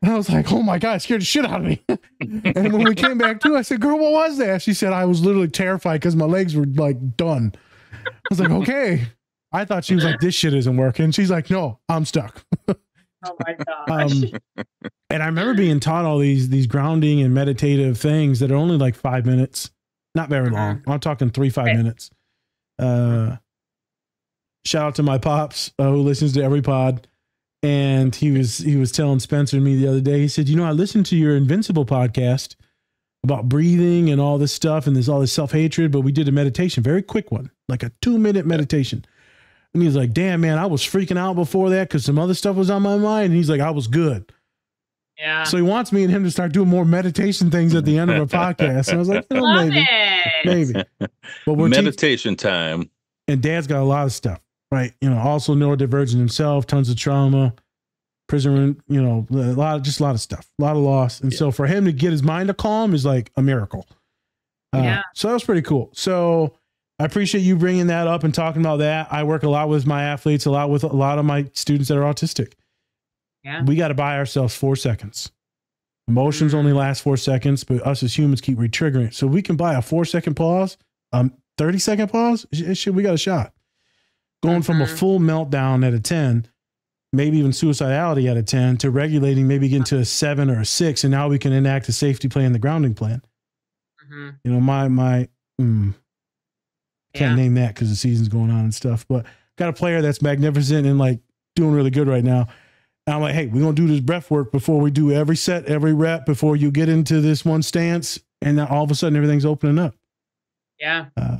and I was like, oh my God, it scared the shit out of me. And when we came back to, I said, girl, what was that? She said, I was literally terrified because my legs were like done. I was like, okay. I thought she was like, this shit isn't working. She's like, no, I'm stuck. Oh my gosh. Um, and I remember being taught all these, these grounding and meditative things that are only like five minutes, not very uh-huh. long. I'm talking three, five right. minutes. Uh, shout out to my pops uh, who listens to every pod. And he was, he was telling Spencer and me the other day, he said, you know, I listened to your Invincible podcast about breathing and all this stuff. And there's all this self-hatred, but we did a meditation, very quick one, like a two minute meditation. And he's like, damn, man, I was freaking out before that, 'cause some other stuff was on my mind. And he's like, I was good. Yeah. So he wants me and him to start doing more meditation things at the end of a podcast. And I was like, you know, maybe, maybe, but we're meditation time. And Dad's got a lot of stuff, right? You know, also neurodivergent himself, tons of trauma, prison, you know, a lot of, just a lot of stuff, a lot of loss. And yeah. so for him to get his mind to calm is like a miracle. Uh, yeah. So that was pretty cool. So I appreciate you bringing that up and talking about that. I work a lot with my athletes, a lot with a lot of my students that are autistic. Yeah. We got to buy ourselves four seconds. Emotions mm-hmm. only last four seconds, but us as humans keep retriggering it. So we can buy a four second pause, um, thirty second pause. Shit, we got a shot. Going mm-hmm. from a full meltdown at a ten, maybe even suicidality at a ten, to regulating, maybe getting to a seven or a six. And now we can enact a safety plan, the grounding plan. Mm-hmm. You know, my, my, mm, can't yeah. name that because the season's going on and stuff, but got a player that's magnificent and like doing really good right now. And I'm like, hey, we're going to do this breath work before we do every set, every rep, before you get into this one stance. And now all of a sudden everything's opening up. Yeah. Uh,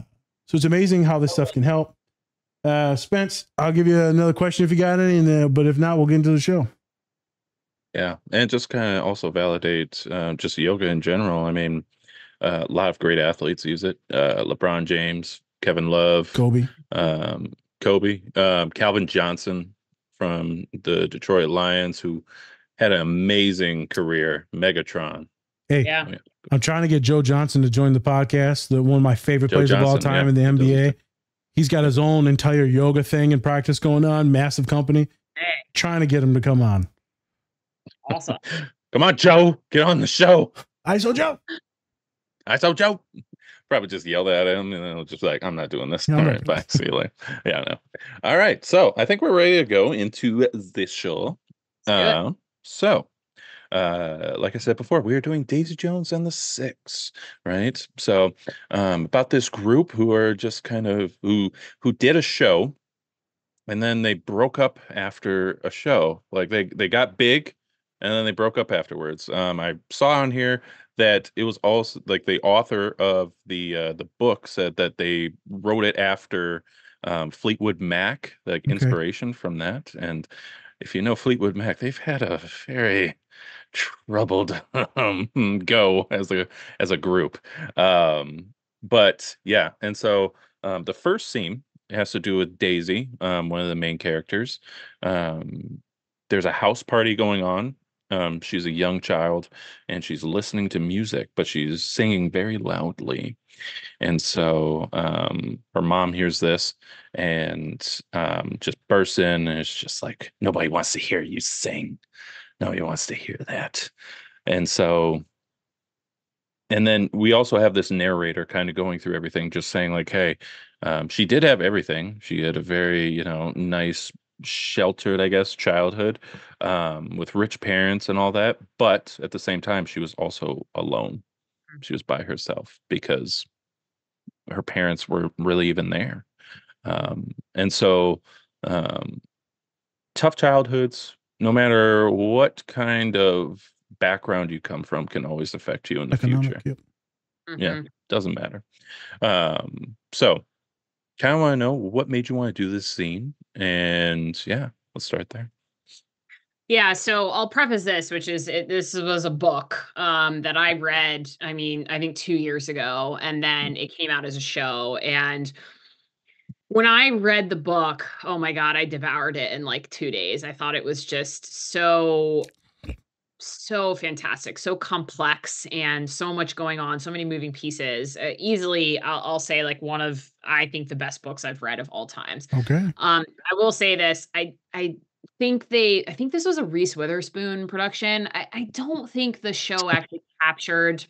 so it's amazing how this totally. stuff can help. Uh, Spence, I'll give you another question if you got any, and then, but if not, we'll get into the show. Yeah. And just kind of also validate uh, just yoga in general. I mean, uh, a lot of great athletes use it. Uh, LeBron James, Kevin Love, Kobe, um, Kobe, um, Calvin Johnson from the Detroit Lions, who had an amazing career. Megatron. Hey, yeah. I'm trying to get Joe Johnson to join the podcast. The one of my favorite Joe players Johnson, of all time yeah. in the N B A. Joe. He's got his own entire yoga thing and practice going on. Massive company. Hey. Trying to get him to come on. Awesome. Come on, Joe. Get on the show. I S O Joe. I S O Joe. Probably just yelled at him and then just like, I'm not doing this. No, all right, bye. See you later. Yeah, I know. All right. So I think we're ready to go into this show. Uh, so, uh, like I said before, we are doing Daisy Jones and the Six, right? So um, about this group who are just kind of, who who did a show and then they broke up after a show. Like they, they got big and then they broke up afterwards. Um, I saw on here that it was also like the author of the uh, the book said that they wrote it after um, Fleetwood Mac, like okay. inspiration from that. And if you know Fleetwood Mac, they've had a very troubled um, go as a as a group. Um, but yeah, and so um, the first scene has to do with Daisy, um, one of the main characters. Um, there's a house party going on. Um, she's a young child and she's listening to music, but she's singing very loudly. And so um, her mom hears this and um, just bursts in and it's just like, nobody wants to hear you sing. Nobody wants to hear that. And so, and then we also have this narrator kind of going through everything, just saying like, hey, um, she did have everything. She had a very, you know, nice sheltered, I guess, childhood um, with rich parents and all that. But at the same time, she was also alone. She was by herself because her parents were really even there. Um, and so um, tough childhoods, no matter what kind of background you come from, can always affect you in the Economic, future. Yep. Mm-hmm. Yeah, doesn't matter. Um, so kind of want to know what made you want to do this scene. And yeah, let's start there. Yeah, so I'll preface this, which is it, this was a book um, that I read, I mean, I think two years ago, and then it came out as a show. And when I read the book, oh my God, I devoured it in like two days. I thought it was just so, so fantastic, so complex, and so much going on, so many moving pieces. Uh, easily, I'll, I'll say like one of, I think, the best books I've read of all times. Okay. Um, I will say this. I I think they, I think this was a Reese Witherspoon production. I, I don't think the show actually captured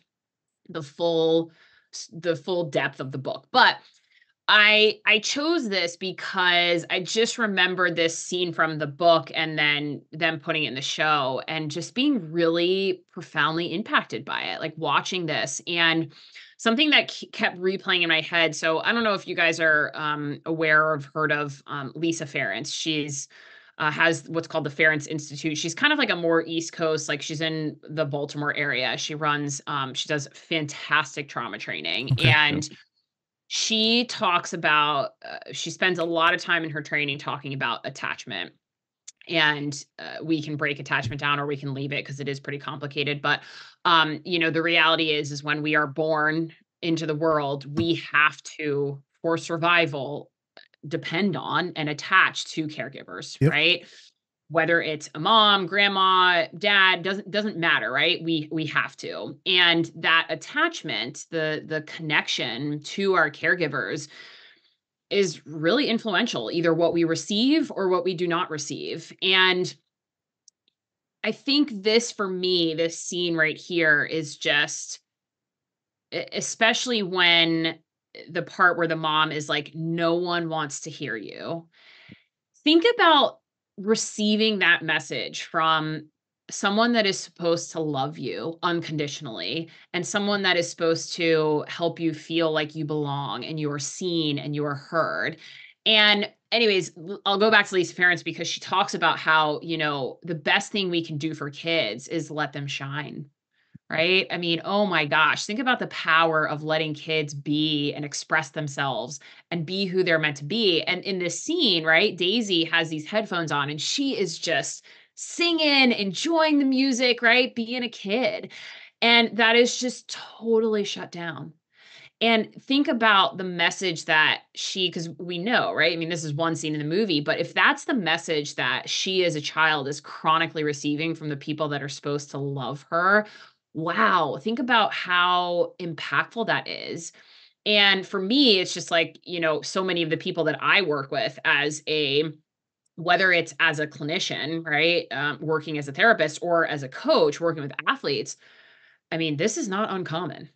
the full, the full depth of the book, but I I chose this because I just remembered this scene from the book and then them putting it in the show and just being really profoundly impacted by it, like watching this. And something that kept replaying in my head. So I don't know if you guys are um, aware or have heard of um, Lisa Ferentz. She's Uh, has what's called the Ferentz Institute. She's kind of like a more East Coast, like she's in the Baltimore area. She runs, um, she does fantastic trauma training. Okay. And she talks about, uh, she spends a lot of time in her training talking about attachment. And uh, we can break attachment down or we can leave it because it is pretty complicated. But, um, you know, the reality is, is when we are born into the world, we have to, for survival, depend on and attach to caregivers, yep. right? Whether it's a mom, grandma, dad, doesn't doesn't matter, right? We we have to. And that attachment, the the connection to our caregivers is really influential, either what we receive or what we do not receive. And I think this, for me, this scene right here is just, especially when the part where the mom is like, no one wants to hear you. Think about receiving that message from someone that is supposed to love you unconditionally and someone that is supposed to help you feel like you belong and you are seen and you are heard. And anyways, I'll go back to Lisa Ferentz because she talks about how, you know, the best thing we can do for kids is let them shine. Right? I mean, oh my gosh, think about the power of letting kids be and express themselves and be who they're meant to be. And in this scene, right, Daisy has these headphones on and she is just singing, enjoying the music, right? Being a kid. And that is just totally shut down. And think about the message that she, because we know, right? I mean, this is one scene in the movie, but if that's the message that she as a child is chronically receiving from the people that are supposed to love her, wow, think about how impactful that is. And for me, it's just like, you know, so many of the people that I work with as a, whether it's as a clinician, right, um, working as a therapist or as a coach, working with athletes, I mean, this is not uncommon.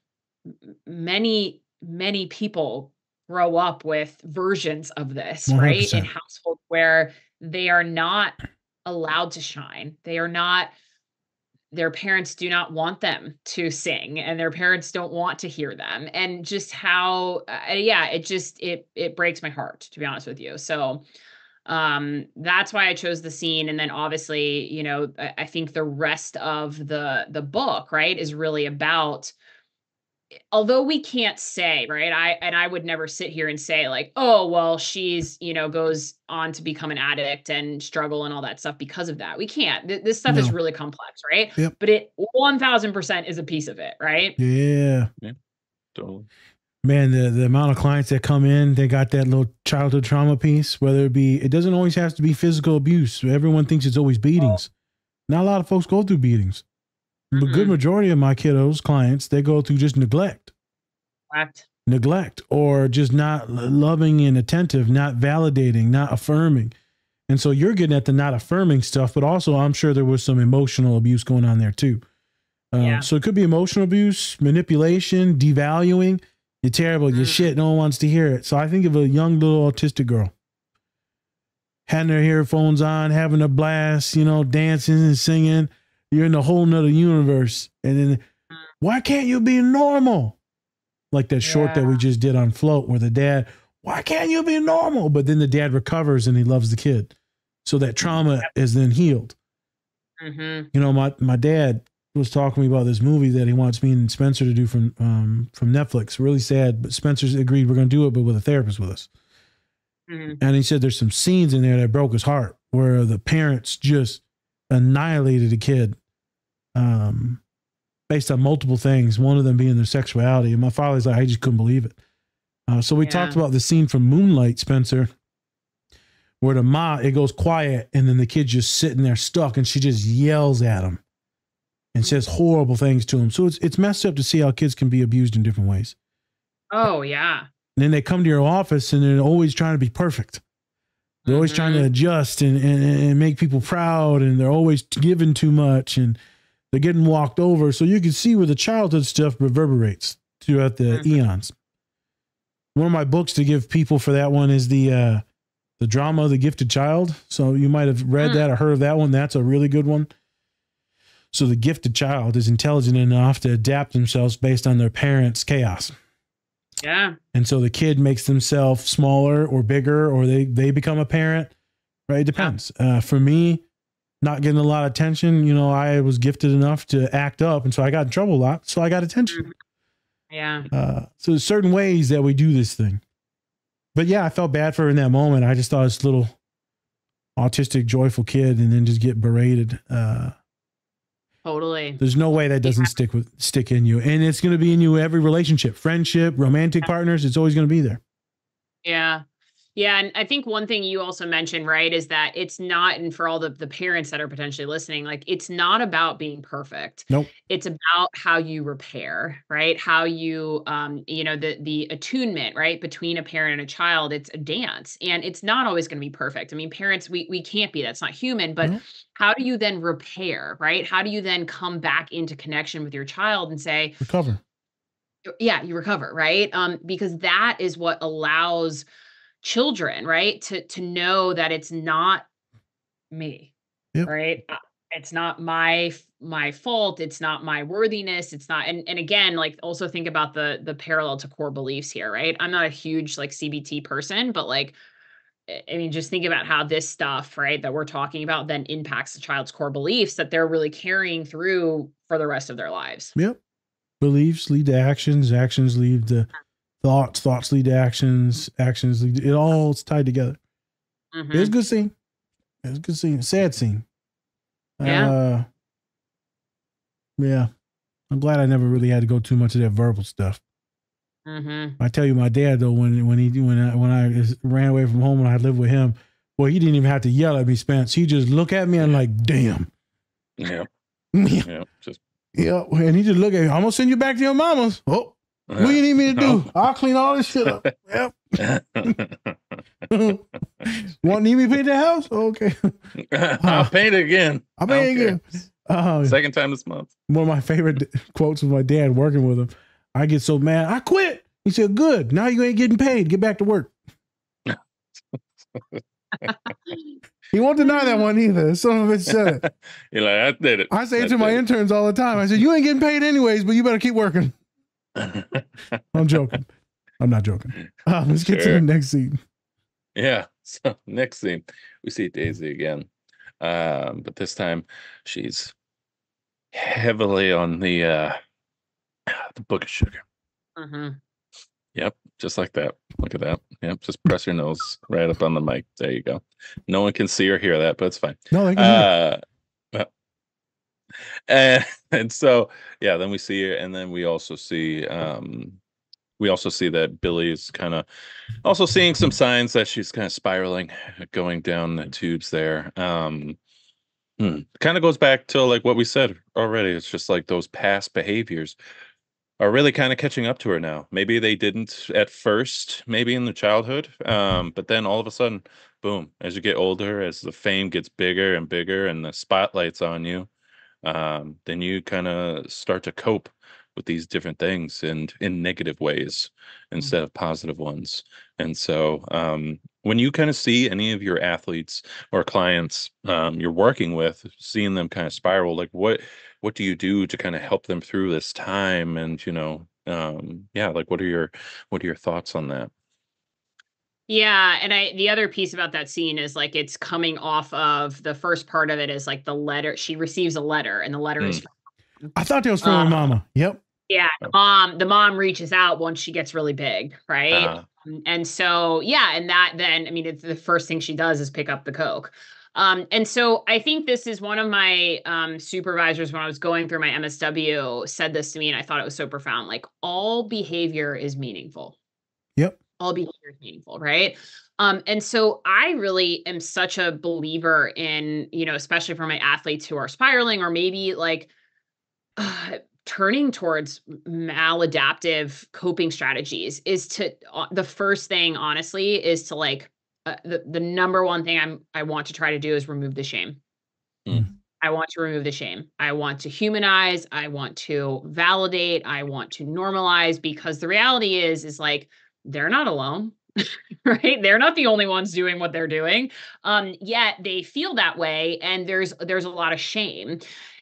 Many, many people grow up with versions of this, one hundred percent. Right, in households where they are not allowed to shine. They are not... Their parents do not want them to sing and their parents don't want to hear them. And just how, uh, yeah, it just, it, it breaks my heart, to be honest with you. So um, that's why I chose the scene. And then obviously, you know, I, I think the rest of the, the book, right, is really about, although we can't say, right, I, and I would never sit here and say like, oh, well, she's, you know, goes on to become an addict and struggle and all that stuff because of that. We can't, Th- this stuff no. is really complex. Right. Yep. But it one thousand percent is a piece of it. Right. Yeah. Yeah. Totally. Man, the, the amount of clients that come in, they got that little childhood trauma piece, whether it be, it doesn't always have to be physical abuse. Everyone thinks it's always beatings. Oh. Not a lot of folks go through beatings. The good majority of my kiddos, clients, they go through just neglect, neglect, neglect, or just not loving and attentive, not validating, not affirming. And so you're getting at the not affirming stuff, but also I'm sure there was some emotional abuse going on there too. Um, yeah. So it could be emotional abuse, manipulation, devaluing. You're terrible. Mm. You're shit. No one wants to hear it. So I think of a young little autistic girl having her earphones on, having a blast, you know, dancing and singing. You're in a whole nother universe. And then why can't you be normal? Like that yeah. short that we just did on Float where the dad, why can't you be normal? But then the dad recovers and he loves the kid. So that trauma is then healed. Mm-hmm. You know, my, my dad was talking to me about this movie that he wants me and Spencer to do from, um, from Netflix. Really sad, but Spencer's agreed we're going to do it, but with a therapist with us. Mm-hmm. And he said, there's some scenes in there that broke his heart where the parents just annihilated a kid um, based on multiple things, one of them being their sexuality. And my father's like, I just couldn't believe it. Uh, so we yeah. talked about the scene from Moonlight, Spencer, where the ma, it goes quiet and then the kid's just sitting there stuck and she just yells at him and says horrible things to him. So it's, it's messed up to see how kids can be abused in different ways. Oh, yeah. And then they come to your office and they're always trying to be perfect. They're always trying to adjust and, and, and make people proud, and they're always giving too much, and they're getting walked over. So you can see where the childhood stuff reverberates throughout the mm-hmm. eons. one of my books to give people for that one is the, uh, The Drama of the Gifted Child. So you might have read mm. that or heard of that one. That's a really good one. So the gifted child is intelligent enough to adapt themselves based on their parents' chaos. Yeah. And so the kid makes themselves smaller or bigger, or they, they become a parent, right? It depends. Yeah. Uh, for me, not getting a lot of attention, you know, I was gifted enough to act up. And so I got in trouble a lot. So I got attention. Mm-hmm. Yeah. Uh, so there's certain ways that we do this thing. But yeah, I felt bad for her in that moment. I just thought this little autistic, joyful kid, and then just get berated. Uh, totally. There's no way that doesn't yeah. stick with stick in you, and it's going to be in you every relationship, friendship, romantic yeah. partners. It's always going to be there. Yeah, yeah, and I think one thing you also mentioned, right, is that it's not, and for all the the parents that are potentially listening, like it's not about being perfect. Nope. It's about how you repair, right? How you, um, you know, the the attunement, right, between a parent and a child. It's a dance, and it's not always going to be perfect. I mean, parents, we we can't be. That's not human, but. Mm-hmm. How do you then repair, right? How do you then come back into connection with your child and say, recover? Yeah, you recover, right? Um, because that is what allows children, right, to to know that it's not me, yep. right? It's not my my fault. It's not my worthiness. It's not, and and again, like also think about the the parallel to core beliefs here, right? I'm not a huge like C B T person, but like. I mean, just think about how this stuff, right, that we're talking about then impacts the child's core beliefs that they're really carrying through for the rest of their lives. Yep. Beliefs lead to actions. Actions lead to thoughts. Thoughts lead to actions. Actions lead to, it all is tied together. Mm-hmm. It's a good scene. It's a good scene. Sad scene. Yeah. Uh, yeah. I'm glad I never really had to go too much of that verbal stuff. Mm-hmm. I tell you, my dad though, when when he when I, when I ran away from home and I lived with him, well, he didn't even have to yell at me, Spence. He just looked at me and like, damn, yeah, yeah, just yeah. And he just looked at me. I'm gonna send you back to your mama's. Oh, yeah. What do you need me to do? No. I'll clean all this shit up. Yep. Want need me to paint the house? Okay, I'll paint it again. I'll paint it again. Uh, Second time this month. One of my favorite quotes was my dad working with him. I get so mad. I quit. He said, good. Now you ain't getting paid. Get back to work. He won't deny that one either. Some of it said it. You're like, I did it. I say I it to my it. interns all the time. I said, you ain't getting paid anyways, but you better keep working. I'm joking. I'm not joking. Uh, let's sure. get to the next scene. Yeah. So next scene, we see Daisy again. Um, but this time she's heavily on the, uh, the book of sugar. Mm-hmm. Yep, just like that. Look at that. Yep, just press your nose right up on the mic. There you go. No one can see or hear that, but it's fine. No, they can uh, hear. And, and so, yeah, then we see her, and then we also see, um, we also see that Billy's kind of also seeing some signs that she's kind of spiraling, going down the tubes there. Um, hmm. Kind of goes back to like what we said already. It's just like those past behaviors are really kind of catching up to her now. Maybe they didn't at first, maybe in the childhood, um, but then all of a sudden, boom, as you get older, as the fame gets bigger and bigger and the spotlight's on you, um, then you kind of start to cope with these different things and in negative ways instead of positive ones. And so um, when you kind of see any of your athletes or clients um, you're working with, seeing them kind of spiral, like what, what do you do to kind of help them through this time? And, you know, um, yeah, like what are your, what are your thoughts on that? Yeah. And I, the other piece about that scene is like, it's coming off of the first part of it is like the letter, she receives a letter and the letter mm. is from I thought that was from um, her mama. Yep. Yeah. Um, the mom reaches out once she gets really big. Right. Uh, and so, yeah. And that then, I mean, it's the first thing she does is pick up the Coke. Um, and so I think this is one of my um, supervisors when I was going through my M S W said this to me, and I thought it was so profound. Like all behavior is meaningful. Yep. All behavior is meaningful. Right. Um, and so I really am such a believer in, you know, especially for my athletes who are spiraling or maybe like, Uh, turning towards maladaptive coping strategies is to uh, the first thing, honestly, is to like uh, the, the number one thing I'm, I want to try to do is remove the shame. Mm. I want to remove the shame. I want to humanize. I want to validate. I want to normalize, because the reality is, is like, they're not alone, right? They're not the only ones doing what they're doing. Um, yet they feel that way. And there's, there's a lot of shame.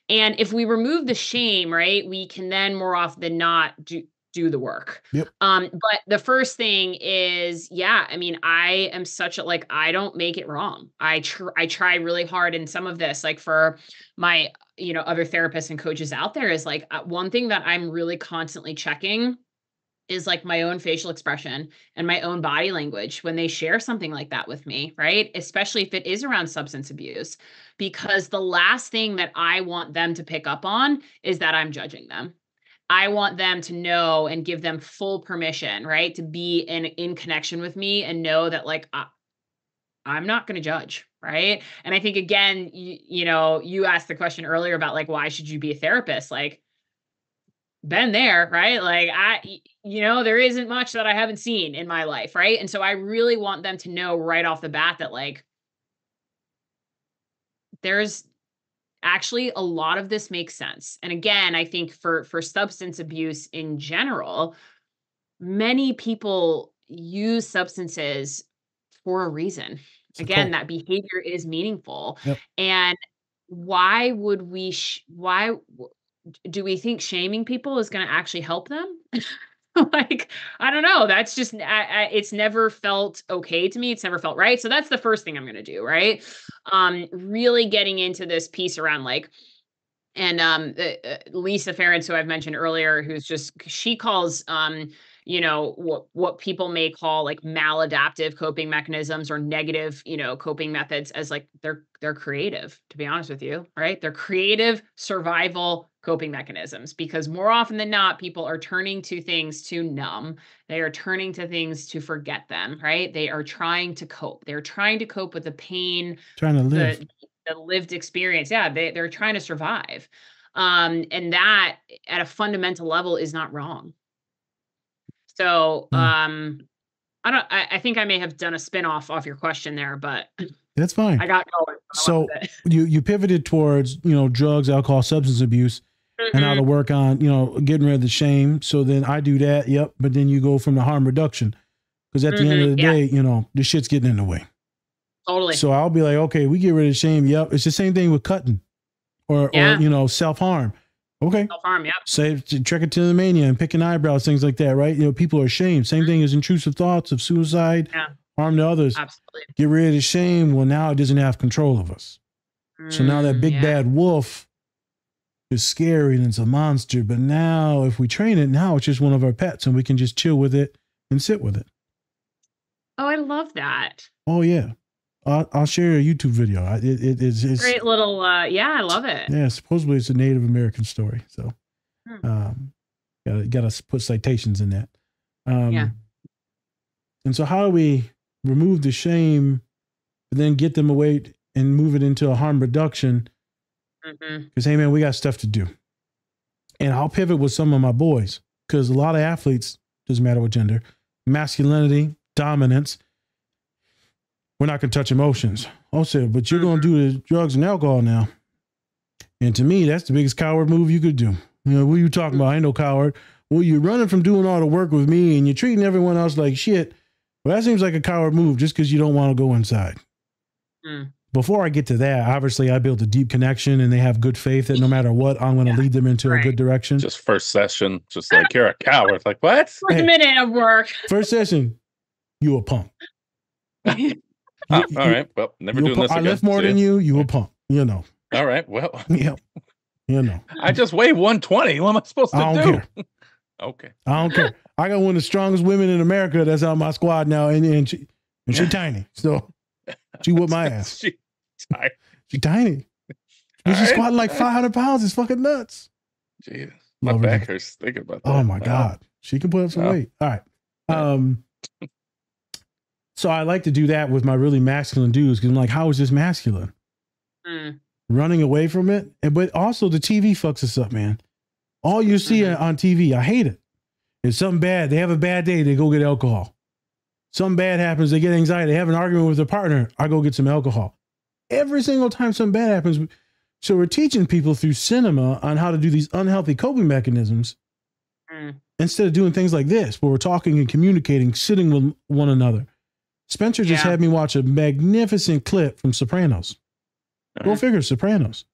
And if we remove the shame, right, we can then more often than not do, do the work. Yep. Um, but the first thing is, yeah, I mean, I am such a, like, I don't make it wrong. I, tr- I try really hard in some of this, like for my, you know, other therapists and coaches out there is like, uh, one thing that I'm really constantly checking is like my own facial expression and my own body language when they share something like that with me, right? Especially if it is around substance abuse, because the last thing that I want them to pick up on is that I'm judging them. I want them to know and give them full permission, right? To be in, in connection with me and know that like, I, I'm not going to judge, right? And I think, again, you, you know, you asked the question earlier about like, why should you be a therapist? Like, been there, right? Like I, you know, there isn't much that I haven't seen in my life, right? And so I really want them to know right off the bat that like, there's actually a lot of this makes sense. And again, I think for, for substance abuse in general, many people use substances for a reason. Again, that behavior is meaningful. Yep. And why would we, sh- why, do we think shaming people is going to actually help them? Like, I don't know. That's just, I, I, it's never felt okay to me. It's never felt right. So that's the first thing I'm going to do. Right. Um, really getting into this piece around like, and, um, uh, Lisa Ferentz, who I've mentioned earlier, who's just, she calls, um, you know, what, what people may call like maladaptive coping mechanisms or negative, you know, coping methods as like, they're, they're creative, to be honest with you, right? They're creative survival coping mechanisms, because more often than not, people are turning to things to numb. They are turning to things to forget them, right? They are trying to cope. They're trying to cope with the pain, trying to live the, the lived experience. Yeah. They, they're trying to survive. Um, and that at a fundamental level is not wrong. So, um, I don't, I, I think I may have done a spinoff off your question there, but that's fine. I got going. I so you, you pivoted towards, you know, drugs, alcohol, substance abuse, mm-hmm. and how to work on, you know, getting rid of the shame. So then I do that. Yep. But then you go from the harm reduction, because at mm-hmm. the end of the yeah. day, you know, the shit's getting in the way. Totally. So I'll be like, okay, we get rid of shame. Yep. It's the same thing with cutting or, yeah. or, you know, self-harm. Okay. Self-harm, yep. Say trichotillomania and picking eyebrows, things like that, right? You know, people are ashamed. Same mm-hmm. thing as intrusive thoughts of suicide, yeah. harm to others. Absolutely. Get rid of the shame. Well, now it doesn't have control of us. Mm, so now that big yeah. bad wolf is scary and it's a monster. But now if we train it, now it's just one of our pets and we can just chill with it and sit with it. Oh, I love that. Oh, yeah. I'll, I'll share a YouTube video. It, it, it's, it's great little, uh, yeah, I love it. Yeah, supposedly it's a Native American story. So hmm. um, gotta, gotta put citations in that. Um, yeah. And so how do we remove the shame, but then get them away and move it into a harm reduction? Because, mm-hmm. hey, man, we got stuff to do. And I'll pivot with some of my boys, because a lot of athletes, doesn't matter what gender, masculinity, dominance, we're not going to touch emotions. Also, but you're going to do the drugs and alcohol now. And to me, that's the biggest coward move you could do. You know, what are you talking about? I ain't no coward. Well, you're running from doing all the work with me and you're treating everyone else like shit. Well, that seems like a coward move just because you don't want to go inside. Mm. Before I get to that, obviously I build a deep connection and they have good faith that no matter what, I'm going to yeah, lead them into right. a good direction. Just first session, just like, you're a coward. Like, what? First hey, minute of work. First session, you a punk. You, ah, all you, right. Well, never doing this again. I lift more than you. You were punk. You know. All right. Well. Yeah. You know. I just weigh one twenty. What am I supposed to I don't do? Care. Okay. I don't care. I got one of the strongest women in America that's on my squad now, and and she and she tiny. So she whooped my ass. she, tiny. she tiny. All she's right. squatting like five hundred pounds. It's fucking nuts. Jesus. My Love back hurts thinking about that. Oh my wow. God. She can put up some wow. weight. All right. Um. So I like to do that with my really masculine dudes, because I'm like, how is this masculine? Mm. Running away from it. And, but also the T V fucks us up, man. All you see mm-hmm. on T V, I hate it. It's something bad. They have a bad day. They go get alcohol. Something bad happens. They get anxiety. They have an argument with their partner. I go get some alcohol. Every single time something bad happens. So we're teaching people through cinema on how to do these unhealthy coping mechanisms. Mm. instead of doing things like this, where we're talking and communicating, sitting with one another. Spencer just yeah. had me watch a magnificent clip from Sopranos. Go figure, Sopranos.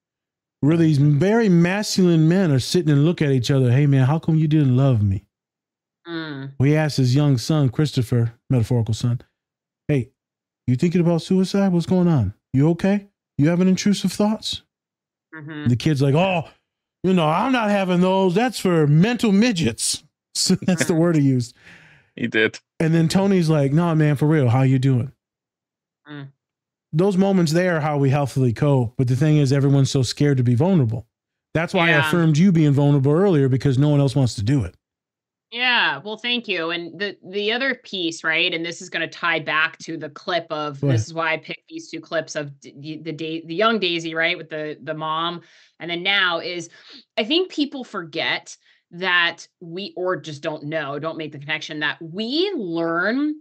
Where these very masculine men are sitting and look at each other. Hey, man, how come you didn't love me? Mm. We asked his young son, Christopher, metaphorical son, hey, you thinking about suicide? What's going on? You okay? You having intrusive thoughts? Mm-hmm. The kid's like, oh, you know, I'm not having those. That's for mental midgets. So that's the word he used. He did. And then Tony's like, no, nah, man, for real. How you doing? Mm. Those moments there are how we healthily cope. But the thing is, everyone's so scared to be vulnerable. That's why yeah. I affirmed you being vulnerable earlier, because no one else wants to do it. Yeah. Well, thank you. And the, the other piece, right. And this is going to tie back to the clip of, Boy. this is why I picked these two clips of the, the day, the young Daisy, right. With the, the mom. And then now is, I think people forget that we, or just don't know, don't make the connection that we learn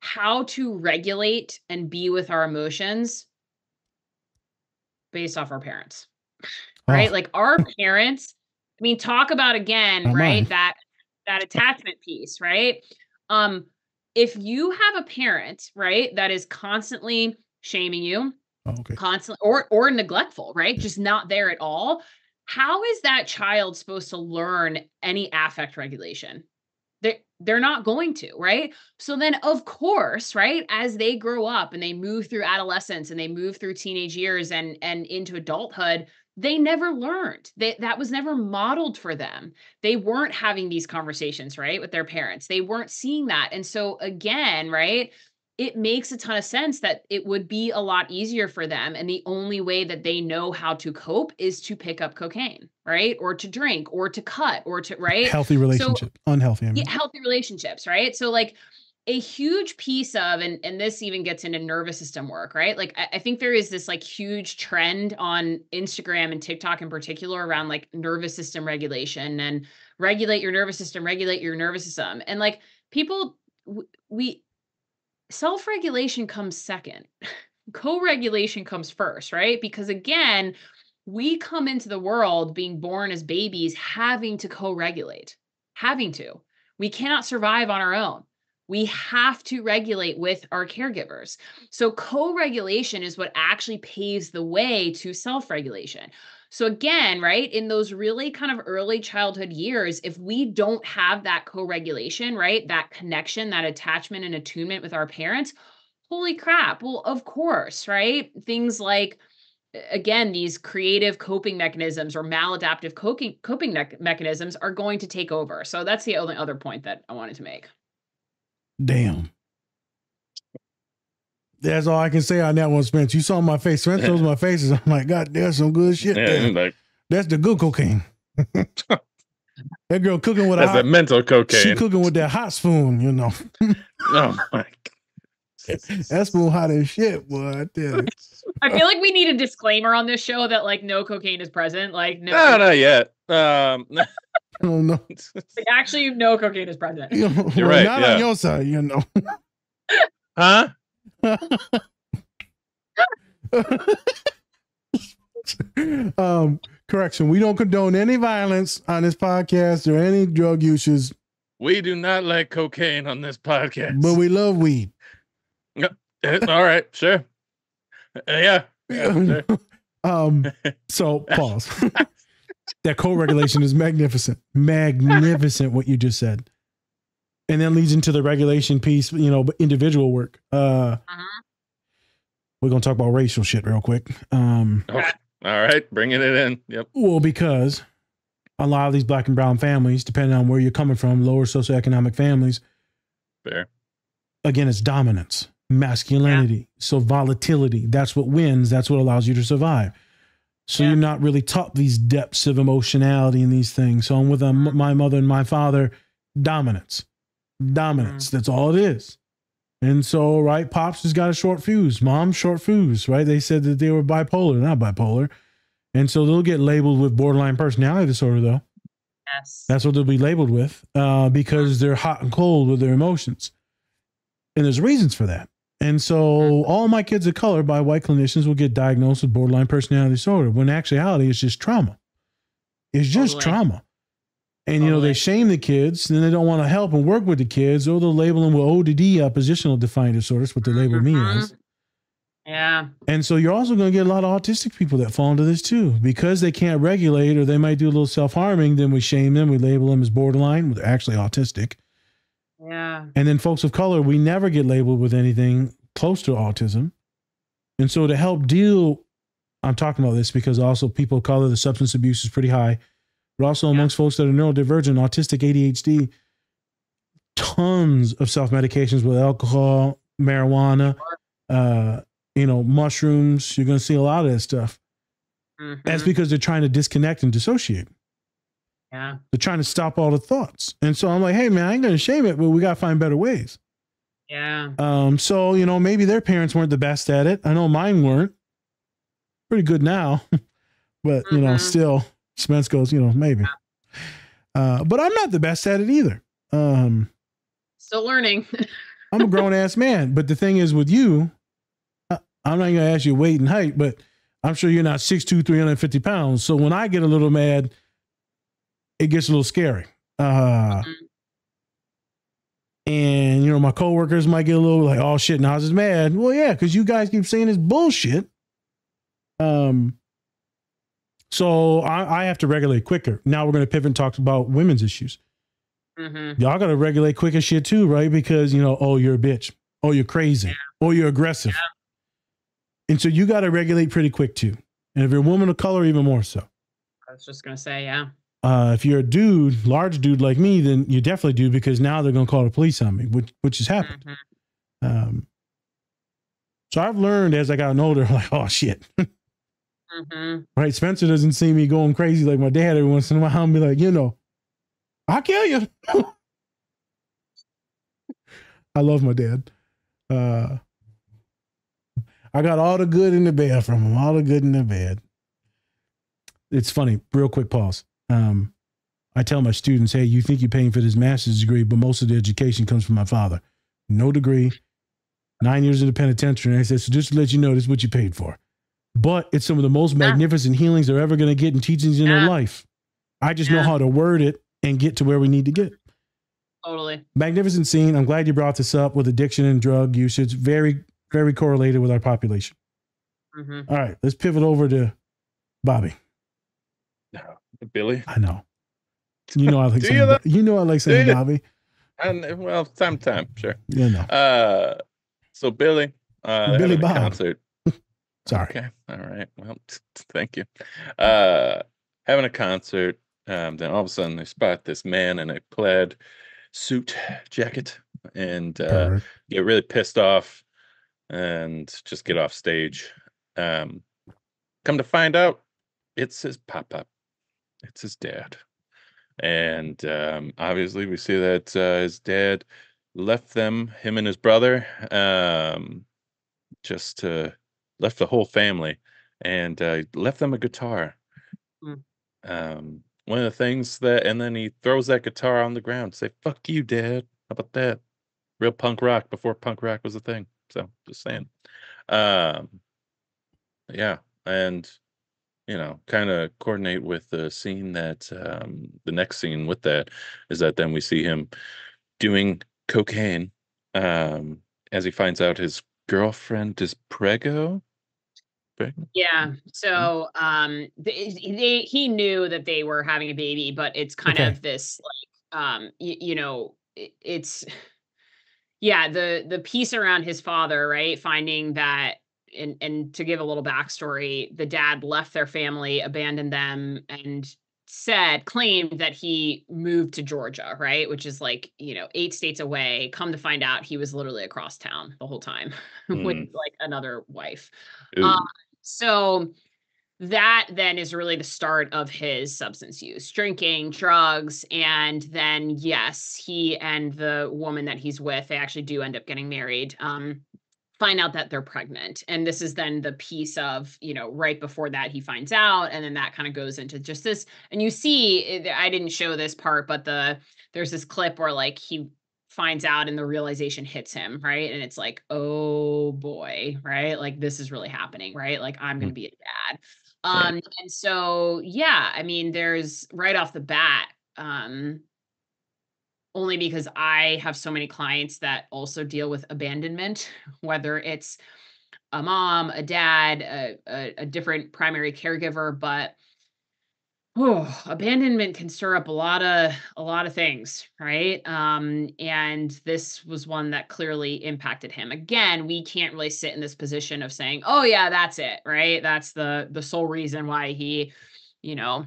how to regulate and be with our emotions based off our parents, right? Oh. Like our parents, I mean, talk about again, oh, right. Man. That, that attachment piece, right? Um, if you have a parent, right, that is constantly shaming you, oh, okay. constantly or or neglectful, right? Yeah. Just not there at all. How is that child supposed to learn any affect regulation? They they're not going to, right? So then, of course, right, as they grow up and they move through adolescence and they move through teenage years and and into adulthood, they never learned. They, that was never modeled for them. They weren't having these conversations, right, with their parents. They weren't seeing that. And so again, right, it makes a ton of sense that it would be a lot easier for them. And the only way that they know how to cope is to pick up cocaine, right? Or to drink or to cut or to, right? Healthy relationship, so, unhealthy. I mean. Yeah, healthy relationships, right? So like a huge piece of, and, and this even gets into nervous system work, right? Like, I, I think there is this like huge trend on Instagram and TikTok in particular around like nervous system regulation and regulate your nervous system, regulate your nervous system. And like people, w- we, self-regulation comes second, co-regulation comes first, right? Because again, we come into the world being born as babies, having to co-regulate, having to, we cannot survive on our own. We have to regulate with our caregivers. So co-regulation is what actually paves the way to self-regulation. So again, right, in those really kind of early childhood years, if we don't have that co-regulation, right, that connection, that attachment and attunement with our parents, holy crap. Well, of course, right? Things like, again, these creative coping mechanisms or maladaptive coping, coping me- mechanisms are going to take over. So that's the only other point that I wanted to make. Damn. That's all I can say on that one, Spence. You saw my face. Spence knows my faces. I'm like, God, there's some good shit. Yeah, like, that's the good cocaine. That girl cooking with that's a hot, the mental cocaine. She cooking with that hot spoon, you know. Oh my God. That spoon hot as shit, boy. I tell you. I feel like we need a disclaimer on this show that like no cocaine is present. Like no, no, not yet. Um no. I don't know. Actually, no cocaine is present. You know, You're right. Not yeah. on your side, you know. Huh? um, correction. We don't condone any violence on this podcast or any drug uses. We do not like cocaine on this podcast. But we love weed. Yep. All right. Sure. Uh, yeah. yeah sure. um. So pause. That co-regulation is magnificent, magnificent. What you just said, and then leads into the regulation piece, you know, individual work. Uh, uh-huh. We're going to talk about racial shit real quick. Um, oh, all right. Bringing it in. Yep. Well, because a lot of these black and brown families, depending on where you're coming from, lower socioeconomic families. Fair. Again, it's dominance, masculinity. Yeah. So volatility, that's what wins. That's what allows you to survive. So yeah. you're not really taught these depths of emotionality and these things. So I'm with a, my mother and my father, dominance, dominance. Mm-hmm. That's all it is. And so, right, Pops has got a short fuse. Mom, short fuse, right? They said that they were bipolar, not bipolar. And so they'll get labeled with borderline personality disorder, though. Yes. That's what they'll be labeled with uh, because they're hot and cold with their emotions. And there's reasons for that. And so all my kids of color by white clinicians will get diagnosed with borderline personality disorder, when in actuality it's just trauma. It's just totally. trauma. And, you know, they shame the kids and they don't want to help and work with the kids, or they'll label them with O D D, oppositional defiant disorder. That's what they label me as. Yeah. And so you're also going to get a lot of autistic people that fall into this too, because they can't regulate, or they might do a little self-harming. Then we shame them. We label them as borderline. They're actually autistic. Yeah. And then folks of color, we never get labeled with anything close to autism. And so to help deal, I'm talking about this because also people of color, the substance abuse is pretty high. But also amongst yeah. folks that are neurodivergent, autistic, A D H D, tons of self-medications with alcohol, marijuana, uh, you know, mushrooms. You're going to see a lot of that stuff. Mm-hmm. That's because they're trying to disconnect and dissociate. Yeah. They're trying to stop all the thoughts. And so I'm like, hey, man, I ain't going to shame it, but we got to find better ways. Yeah. Um. So, you know, maybe their parents weren't the best at it. I know mine weren't. Pretty good now. But, mm-hmm. you know, still... Spence goes, you know, maybe, uh, but I'm not the best at it either. Um, Still learning. I'm a grown ass man. But the thing is with you, I, I'm not going to ask you weight and height, but I'm sure you're not six two, three hundred fifty pounds. So when I get a little mad, it gets a little scary. Uh, mm-hmm. And you know, my coworkers might get a little like, oh shit, Nas is mad. Well, yeah. Cause you guys keep saying this bullshit. Um, So I, I have to regulate quicker. Now we're going to pivot and talk about women's issues. Mm-hmm. Y'all got to regulate quicker shit too, right? Because, you know, oh, you're a bitch. Oh, you're crazy. Yeah. Oh, you're aggressive. Yeah. And so you got to regulate pretty quick too. And if you're a woman of color, even more so. I was just going to say, yeah. Uh, if you're a dude, large dude like me, then you definitely do, because now they're going to call the police on me, which, which has happened. Mm-hmm. Um, so I've learned as I got older, like, oh, shit. Mm-hmm. Right, Spencer doesn't see me going crazy like my dad every once in a while and be like, you know, I'll kill you. I love my dad. Uh, I got all the good in the bad from him, all the good in the bad. It's funny, real quick pause. Um, I tell my students, hey, you think you're paying for this master's degree, but most of the education comes from my father. No degree, nine years in the penitentiary. And I said, so just to let you know, this is what you paid for. But it's some of the most magnificent yeah. healings they're ever going to get and teachings in yeah. their life. I just yeah. know how to word it and get to where we need to get. Totally. Magnificent scene. I'm glad you brought this up with addiction and drug usage. Very, very correlated with our population. Mm-hmm. All right. Let's pivot over to Bobby. Billy. I know. You know I like saying, you, know? you know I like saying Bobby. And, well, sometime, sure. Yeah, no. Uh, so Billy. Uh, Billy Bob. Concert. Sorry. Okay. All right. Well, thank you. Uh, having a concert. Um, then all of a sudden they spot this man in a plaid suit jacket and uh, get really pissed off and just get off stage. Um, come to find out, it's his pop-up. It's his dad. And um, obviously we see that uh, his dad left them, him and his brother, um, just to... left the whole family, and uh, left them a guitar. Mm. Um, one of the things that, and then he throws that guitar on the ground. Say, "Fuck you, Dad." How about that? Real punk rock before punk rock was a thing. So just saying. Um, yeah, and you know, kind of coordinate with the scene that um, the next scene with that is that then we see him doing cocaine um, as he finds out his girlfriend is prego. Yeah. So um, they, they, he knew that they were having a baby, but it's kind okay. of this, like, um, you, you know, it, it's, yeah, the, the piece around his father, right. Finding that, and, and to give a little backstory, the dad left their family, abandoned them, and said, claimed that he moved to Georgia, right? Which is like, you know, eight states away. Come to find out, he was literally across town the whole time mm. with like another wife. Uh, so that then is really the start of his substance use, drinking, drugs. And then, yes, he and the woman that he's with, they actually do end up getting married. Um, find out that they're pregnant. And this is then the piece of, you know, right before that he finds out. And then that kind of goes into just this. And you see, I didn't show this part, but the, there's this clip where like he finds out and the realization hits him. Right. And it's like, oh boy. Right. Like this is really happening. Right. Like I'm going to be a dad. Um, right. And so, yeah, I mean, there's right off the bat, um, only because I have so many clients that also deal with abandonment, whether it's a mom, a dad, a, a, a different primary caregiver, but oh, abandonment can stir up a lot of, a lot of things, right? Um, and this was one that clearly impacted him. Again, we can't really sit in this position of saying, oh yeah, that's it, right? That's the, the sole reason why he, you know,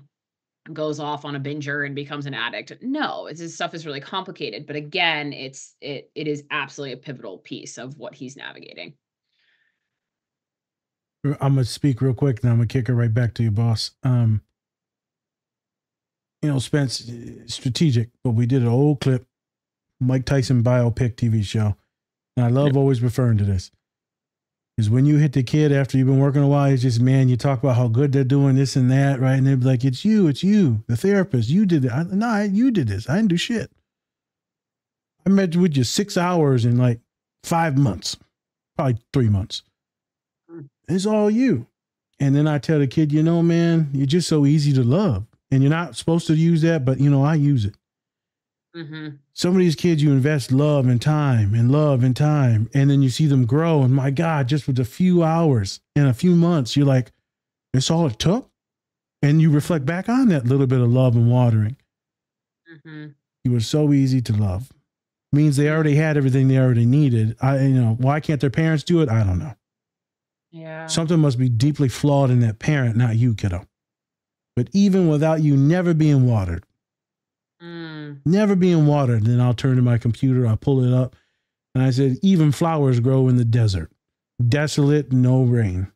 goes off on a binger and becomes an addict. No, it's, this stuff is really complicated, but again, it's, it, it is absolutely a pivotal piece of what he's navigating. I'm going to speak real quick, then I'm going to kick it right back to you, boss. Um, you know, Spence, strategic, but we did an old clip, Mike Tyson biopic T V show. And I love yep. always referring to this. Is when you hit the kid after you've been working a while, it's just, man, you talk about how good they're doing this and that, right? And they'd be like, it's you, it's you, the therapist, you did it. I, no, I, you did this. I didn't do shit. I met with you six hours in like five months, probably three months. It's all you. And then I tell the kid, you know, man, you're just so easy to love. And you're not supposed to use that, but, you know, I use it. Mm-hmm. Some of these kids, you invest love and time and love and time. And then you see them grow. And my God, just with a few hours and a few months, you're like, it's all it took. And you reflect back on that little bit of love and watering. Mm-hmm. You were so easy to love. Means they already had everything they already needed. I, you know, why can't their parents do it? I don't know. Yeah. Something must be deeply flawed in that parent, not you, kiddo. But even without you never being watered, mm. never being watered, then I'll turn to my computer, I'll pull it up. And I said, even flowers grow in the desert, desolate, no rain.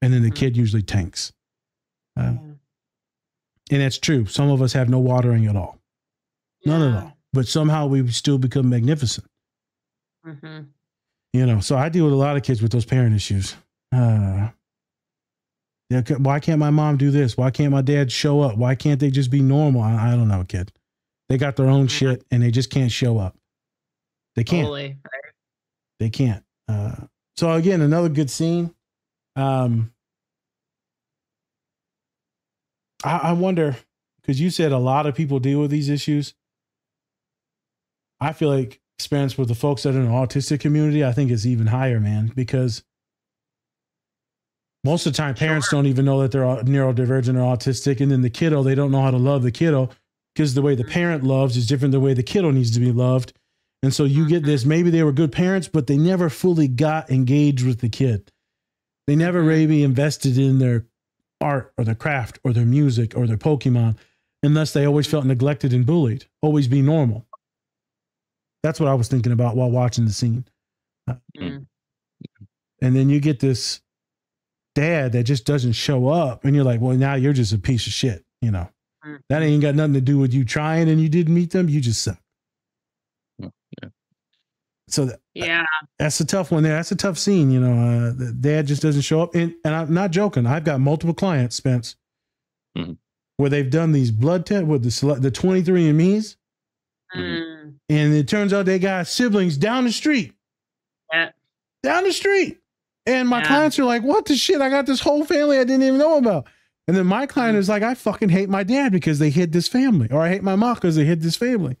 And then the mm. kid usually tanks. Uh, yeah. And that's true. Some of us have no watering at all. None yeah. at all. But somehow we still become magnificent. Mm-hmm. You know, so I deal with a lot of kids with those parent issues. Uh, why can't my mom do this? Why can't my dad show up? Why can't they just be normal? I, I don't know, kid. They got their own shit and they just can't show up. They can't. Holy. They can't. Uh, so again, another good scene. Um, I, I wonder, because you said a lot of people deal with these issues. I feel like experience with the folks that are in the autistic community, I think is even higher, man, because most of the time parents sure. don't even know that they're neurodivergent or autistic. And then the kiddo, they don't know how to love the kiddo because the way the parent loves is different than the way the kiddo needs to be loved. And so you get this, maybe they were good parents, but they never fully got engaged with the kid. They never really invested in their art or their craft or their music or their Pokemon, unless they always felt neglected and bullied, always be normal. That's what I was thinking about while watching the scene. Mm. And then you get this dad that just doesn't show up and you're like, well, now you're just a piece of shit. You know, mm. that ain't got nothing to do with you trying and you didn't meet them. You just suck. Yeah. So that, yeah, that's a tough one there. That's a tough scene. You know, uh, the dad just doesn't show up. And, and I'm not joking. I've got multiple clients, Spence, mm. where they've done these blood tests with the, the twenty-three and me's. Mm. And it turns out they got siblings down the street, yeah. down the street. And my yeah. clients are like, what the shit? I got this whole family I didn't even know about. And then my client mm. is like, I fucking hate my dad because they hid this family, or I hate my mom because they hid this family.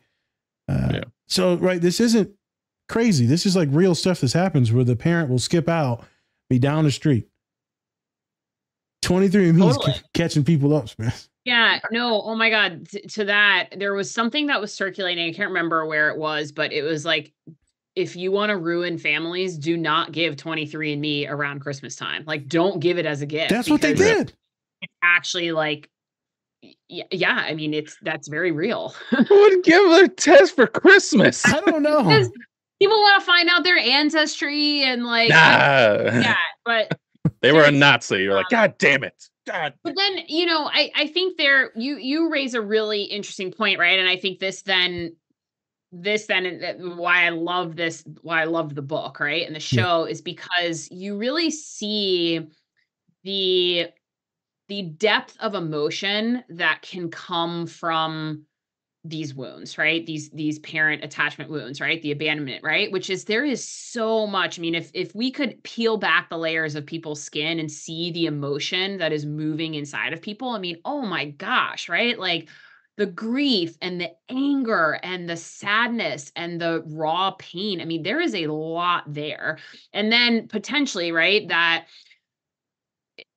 Uh, yeah. So, right. This isn't crazy. This is like real stuff. This happens where the parent will skip out, be down the street. twenty-three and me's totally. Catching people up, man. Yeah, no, oh my God. T- to that, there was something that was circulating. I can't remember where it was, but it was like, if you want to ruin families, do not give twenty-three and me around Christmas time. Like, don't give it as a gift. That's what they did. It's actually like, yeah, yeah, I mean, it's that's very real. Who would give a test for Christmas? I don't know. People want to find out their ancestry and like, nah. yeah, but... They were a Nazi. You're like, God damn it. God. But then, you know, I, I think there, you, you raise a really interesting point, right? And I think this then, this then, why I love this, why I love the book, right? And the show yeah. is because you really see the, the depth of emotion that can come from these wounds, right? These, these parent attachment wounds, right? The abandonment, right? Which is, there is so much. I mean, if, if we could peel back the layers of people's skin and see the emotion that is moving inside of people, I mean, oh my gosh, right? Like the grief and the anger and the sadness and the raw pain. I mean, there is a lot there. And then potentially, right, that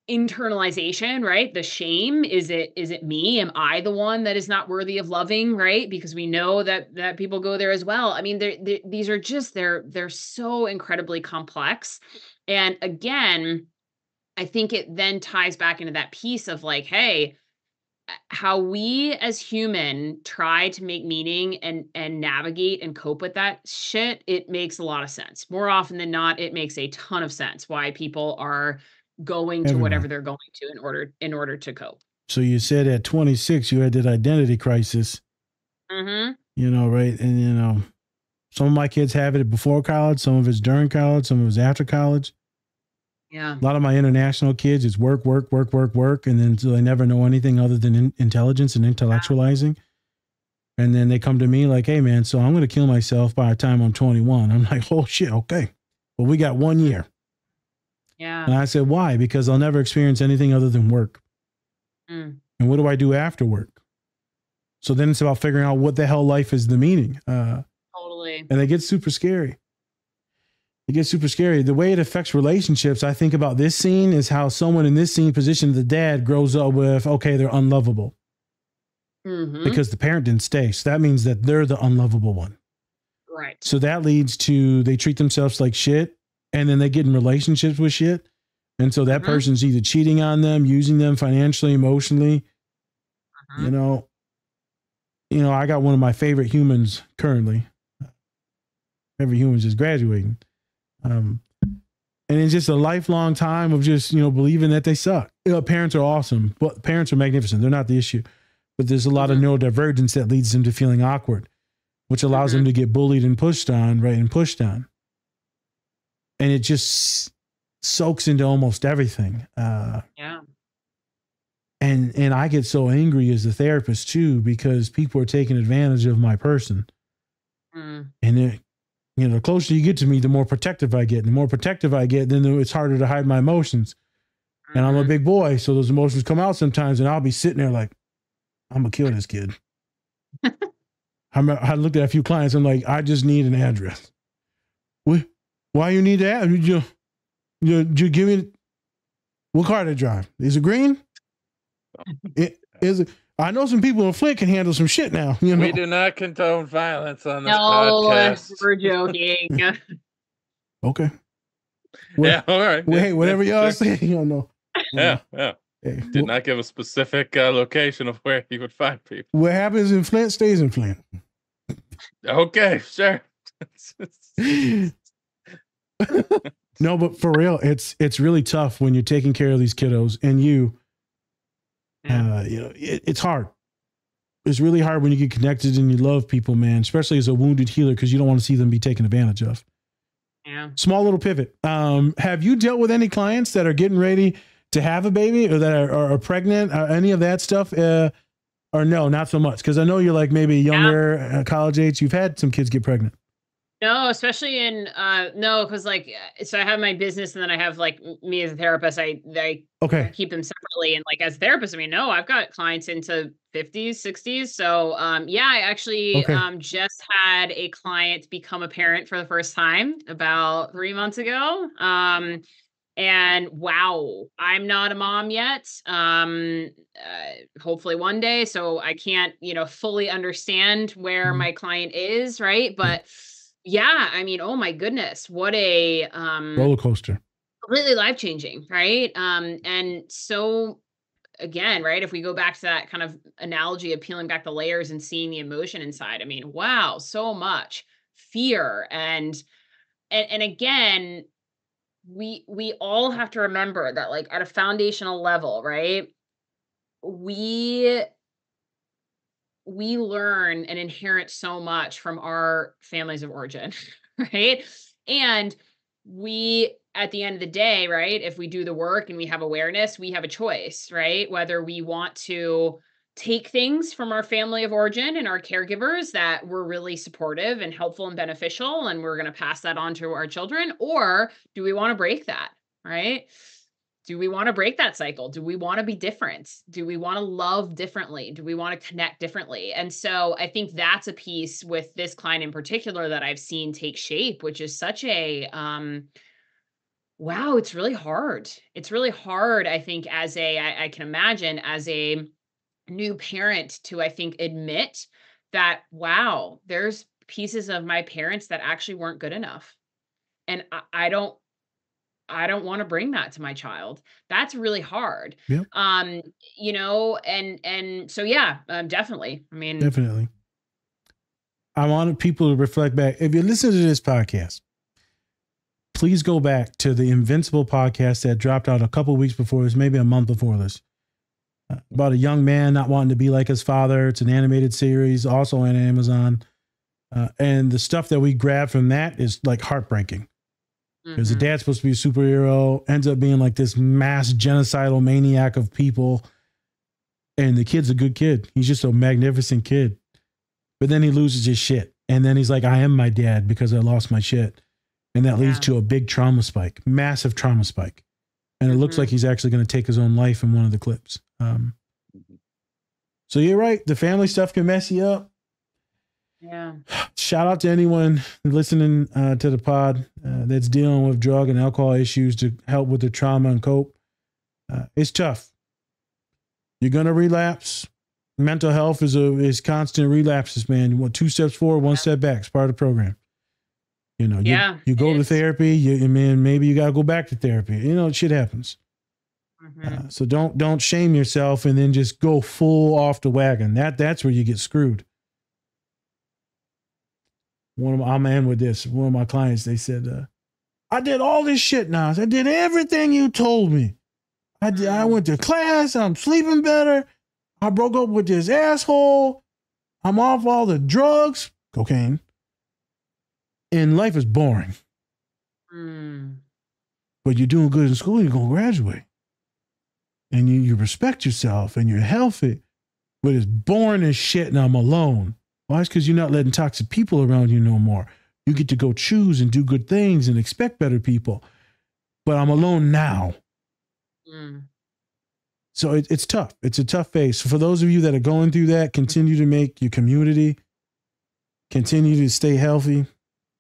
internalization, right? The shame, is it, is it me? Am I the one that is not worthy of loving? Right? Because we know that, that people go there as well. I mean, they're, they're, these are just, they're, they're so incredibly complex. And again, I think it then ties back into that piece of like, hey, how we as human try to make meaning and, and navigate and cope with that shit. It makes a lot of sense. More often than not, it makes a ton of sense why people are going to Everyone. whatever they're going to in order, in order to cope. So you said at twenty-six, you had that identity crisis, mm-hmm. you know, right. And, you know, some of my kids have it before college, some of it's during college, some of it's after college. Yeah. A lot of my international kids, it's work, work, work, work, work. And then so they never know anything other than in intelligence and intellectualizing. Yeah. And then they come to me like, hey man, so I'm going to kill myself by the time I'm twenty-one. I'm like, oh shit. Okay. Well, we got one year. Yeah. And I said, why? Because I'll never experience anything other than work. Mm. And what do I do after work? So then it's about figuring out what the hell life is the meaning. Uh, totally. And it gets super scary. It gets super scary. The way it affects relationships, I think about this scene is how someone in this scene position, the dad grows up with, okay, they're unlovable mm-hmm. because the parent didn't stay. So that means that they're the unlovable one. Right. So that leads to, they treat themselves like shit. And then they get in relationships with shit. And so that mm-hmm. person's either cheating on them, using them financially, emotionally, mm-hmm. you know, you know, I got one of my favorite humans currently. Every human's just graduating. Um, and it's just a lifelong time of just, you know, believing that they suck. You know, parents are awesome, but parents are magnificent. They're not the issue, but there's a lot mm-hmm. of neurodivergence that leads them to feeling awkward, which allows mm-hmm. them to get bullied and pushed on, right? And pushed on. And it just soaks into almost everything. Uh, yeah. And, and I get so angry as the therapist too, because people are taking advantage of my person. Mm. And it, you know, the closer you get to me, the more protective I get. And the more protective I get, then it's harder to hide my emotions. Mm-hmm. And I'm a big boy, so those emotions come out sometimes, and I'll be sitting there like, I'm gonna kill this kid. I'm, I looked at a few clients. I'm like, I just need an address. What? Why you need that? Did you, you, did you give me what car to drive? Is it green? It, is it? I know some people in Flint can handle some shit now. You know? We do not condone violence on this no, podcast. No, we're joking. Okay. Well, yeah, all right. Well, yeah, hey, whatever yeah, y'all sure. say, you don't know. Yeah, yeah. Hey, Did well, not give a specific uh, location of where you would find people. What happens in Flint stays in Flint. Okay, sure. No, but for real, it's it's really tough when you're taking care of these kiddos and you, uh, you know, it, it's hard. It's really hard when you get connected and you love people, man, especially as a wounded healer, because you don't want to see them be taken advantage of. Yeah. Small little pivot. Um, have you dealt with any clients that are getting ready to have a baby or that are, are, are pregnant or any of that stuff? Uh, or no, not so much, because I know you're like maybe younger, yeah. uh, college age. You've had some kids get pregnant. No, especially in, uh, no, cause like, so I have my business and then I have like me as a therapist, I, I okay. keep them separately. And like as a therapist, I mean, no, I've got clients into fifties, sixties. So, um, yeah, I actually, okay. um, just had a client become a parent for the first time about three months ago. Um, and wow, I'm not a mom yet. Um, uh, hopefully one day. So I can't, you know, fully understand where my client is. Right. But yeah, I mean, oh my goodness, what a um, roller coaster! Completely life changing, right? Um, and so again, right? If we go back to that kind of analogy of peeling back the layers and seeing the emotion inside, I mean, wow, so much fear, and and and again, we we all have to remember that, like at a foundational level, right? We. we learn and inherit so much from our families of origin, right? And we, at the end of the day, right, if we do the work and we have awareness, we have a choice, right? Whether we want to take things from our family of origin and our caregivers that were really supportive and helpful and beneficial, and we're going to pass that on to our children, or do we want to break that, right? Do we want to break that cycle? Do we want to be different? Do we want to love differently? Do we want to connect differently? And so I think that's a piece with this client in particular that I've seen take shape, which is such a, um, wow, it's really hard. It's really hard, I think, as a, I, I can imagine, as a new parent to, I think, admit that, wow, there's pieces of my parents that actually weren't good enough. And I, I don't, I don't want to bring that to my child. That's really hard. Yep. Um, you know, and, and so, yeah, um, definitely. I mean, definitely. I want people to reflect back. If you listen to this podcast, please go back to the Invincible podcast that dropped out a couple of weeks before this, maybe a month before this, about a young man not wanting to be like his father. It's an animated series, also on Amazon. Uh, and the stuff that we grab from that is like heartbreaking. Because the dad's supposed to be a superhero, ends up being like this mass genocidal maniac of people. And the kid's a good kid. He's just a magnificent kid. But then he loses his shit. And then he's like, I am my dad because I lost my shit. And that yeah. leads to a big trauma spike, massive trauma spike. And it mm-hmm. looks like he's actually going to take his own life in one of the clips. Um, so you're right. The family stuff can mess you up. Yeah. Shout out to anyone listening uh, to the pod uh, that's dealing with drug and alcohol issues to help with the trauma and cope. Uh, it's tough. You're going to relapse. Mental health is a is constant relapses, man. You want two steps forward, one yeah. step back. It's part of the program. You know, yeah, you, you go to therapy, you man, maybe you got to go back to therapy. You know, shit happens. Mm-hmm. uh, so don't don't shame yourself and then just go full off the wagon. That that's where you get screwed. One of my, I'm in with this. One of my clients, they said, uh, I did all this shit, Nas. I did everything you told me. I did, I went to class. I'm sleeping better. I broke up with this asshole. I'm off all the drugs, cocaine. And life is boring. Mm. But you're doing good in school. You're going to graduate. And you, you respect yourself and you're healthy. But it's boring as shit and I'm alone. Why? It's because you're not letting toxic people around you no more. You get to go choose and do good things and expect better people. But I'm alone now. Mm. So it, it's tough. It's a tough phase. So for those of you that are going through that, continue to make your community, continue to stay healthy.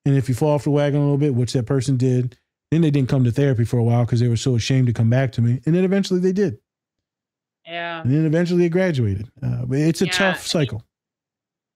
And if you fall off the wagon a little bit, which that person did, then they didn't come to therapy for a while because they were so ashamed to come back to me. And then eventually they did. Yeah. And then eventually they graduated. Uh, but it's a yeah. tough cycle.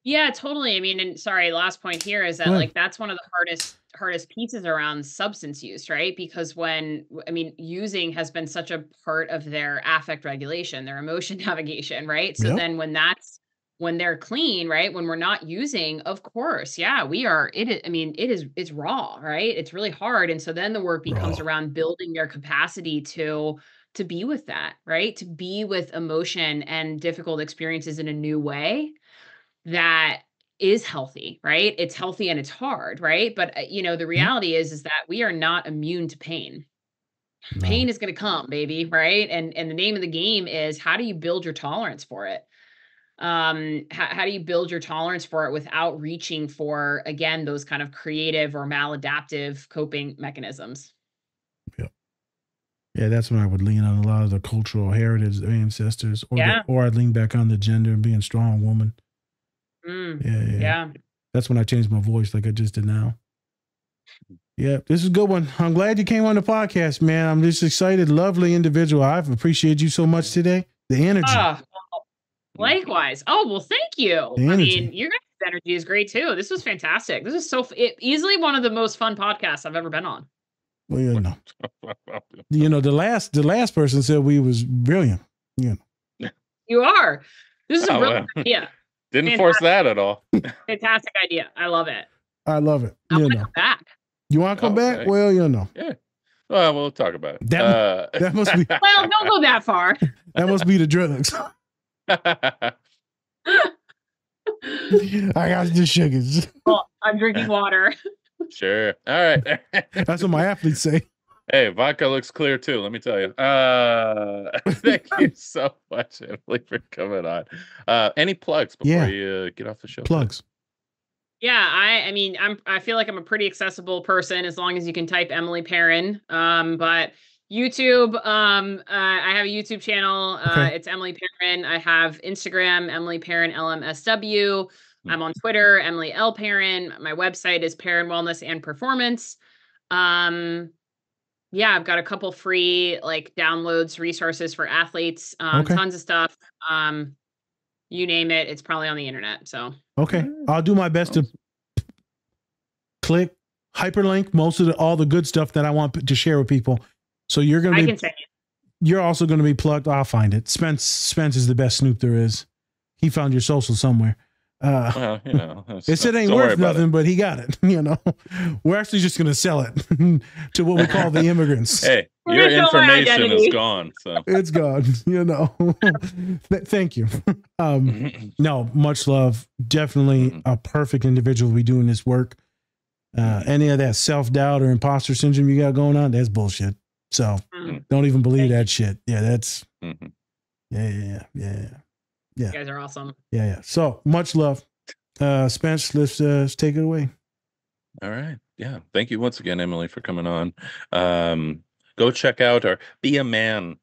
Yeah, totally. I mean, and sorry, last point here is that right. like, that's one of the hardest, hardest pieces around substance use, right? Because when, I mean, using has been such a part of their affect regulation, their emotion navigation, right? So yep. then when that's, when they're clean, right? When we're not using, of course, yeah, we are, it is, I mean, it is, it's raw, right? It's really hard. And so then the work becomes raw. Around building their capacity to, to be with that, right? To be with emotion and difficult experiences in a new way. That is healthy, right? It's healthy and it's hard, right? But you know, the reality is, is that we are not immune to pain. No. Pain is going to come, baby, right? And and the name of the game is how do you build your tolerance for it? Um, how, how do you build your tolerance for it without reaching for, again, those kind of creative or maladaptive coping mechanisms? Yeah, yeah, that's when I would lean on a lot of the cultural heritage of ancestors, or yeah. the, or I'd lean back on the gender and being strong woman. Mm, yeah, yeah, yeah. That's when I changed my voice like I just did now. Yeah, this is a good one. I'm glad you came on the podcast, man. I'm just excited. Lovely individual. I've appreciated you so much today. The energy. Uh, well, likewise. Oh, well, thank you. I mean, your guys' energy is great, too. This was fantastic. This is so it, easily one of the most fun podcasts I've ever been on. Well, you know, you know the last the last person said we was brilliant. You know. You are. This is oh, a brilliant wow. idea. Didn't fantastic. Force that at all. Fantastic idea. I love it. I love it. I you want know. to come back. You want to come oh, back? Okay. Well, you know. Yeah. Well, we'll talk about it. That, uh, that must be. Well, don't go that far. That must be the drugs. I got the sugars. Well, I'm drinking water. Sure. All right. That's what my athletes say. Hey, vodka looks clear too, let me tell you. Uh, thank you so much, Emily, for coming on. Uh, any plugs before yeah. you uh, get off the show? Plugs. Yeah, I, I mean, I'm, I feel like I'm a pretty accessible person as long as you can type Emily Perrin. Um, but YouTube. Um, uh, I have a YouTube channel. Uh, okay. It's Emily Perrin. I have Instagram, Emily Perrin L M S W. I'm on Twitter, Emily L. Perrin. My website is Perrin Wellness and Performance. Um, yeah, I've got a couple free like downloads, resources for athletes, um, okay. tons of stuff. Um, you name it, it's probably on the internet. So okay, I'll do my best to click, hyperlink most of the, all the good stuff that I want to share with people. So you're gonna be, I can say it. You're also gonna be plugged. I'll find it. Spence Spence is the best snoop there is. He found your social somewhere. Uh, well, you know, it said ain't worth nothing, it. But he got it. You know, we're actually just going to sell it to what we call the immigrants. Hey, your information is gone. So it's gone. You know, thank you. Um, no, much love. Definitely a perfect individual to be doing this work. Uh, any of that self doubt or imposter syndrome you got going on, that's bullshit. So mm. don't even believe that shit. Yeah, that's mm-hmm. yeah, yeah, yeah. Yeah. You guys are awesome. Yeah, yeah. So much love. Uh Spence, let's uh let's take it away. All right. Yeah. Thank you once again, Emily, for coming on. Um go check out our Be a Man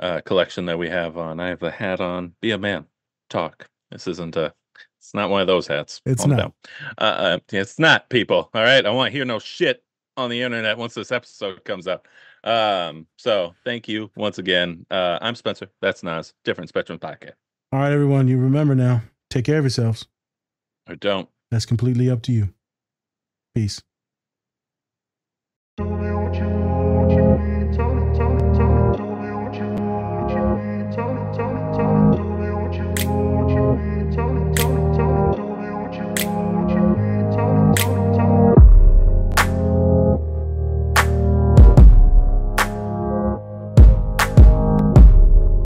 uh collection that we have on. I have the hat on. Be a Man. Talk. This isn't a it's not one of those hats. It's not. Down. Uh, uh it's not, people. All right. I want to hear no shit on the internet once this episode comes out. Um, so thank you once again. Uh I'm Spencer. That's Nas. Different Spectrum Podcast. All right, everyone, you remember now, take care of yourselves. Or don't. That's completely up to you. Peace.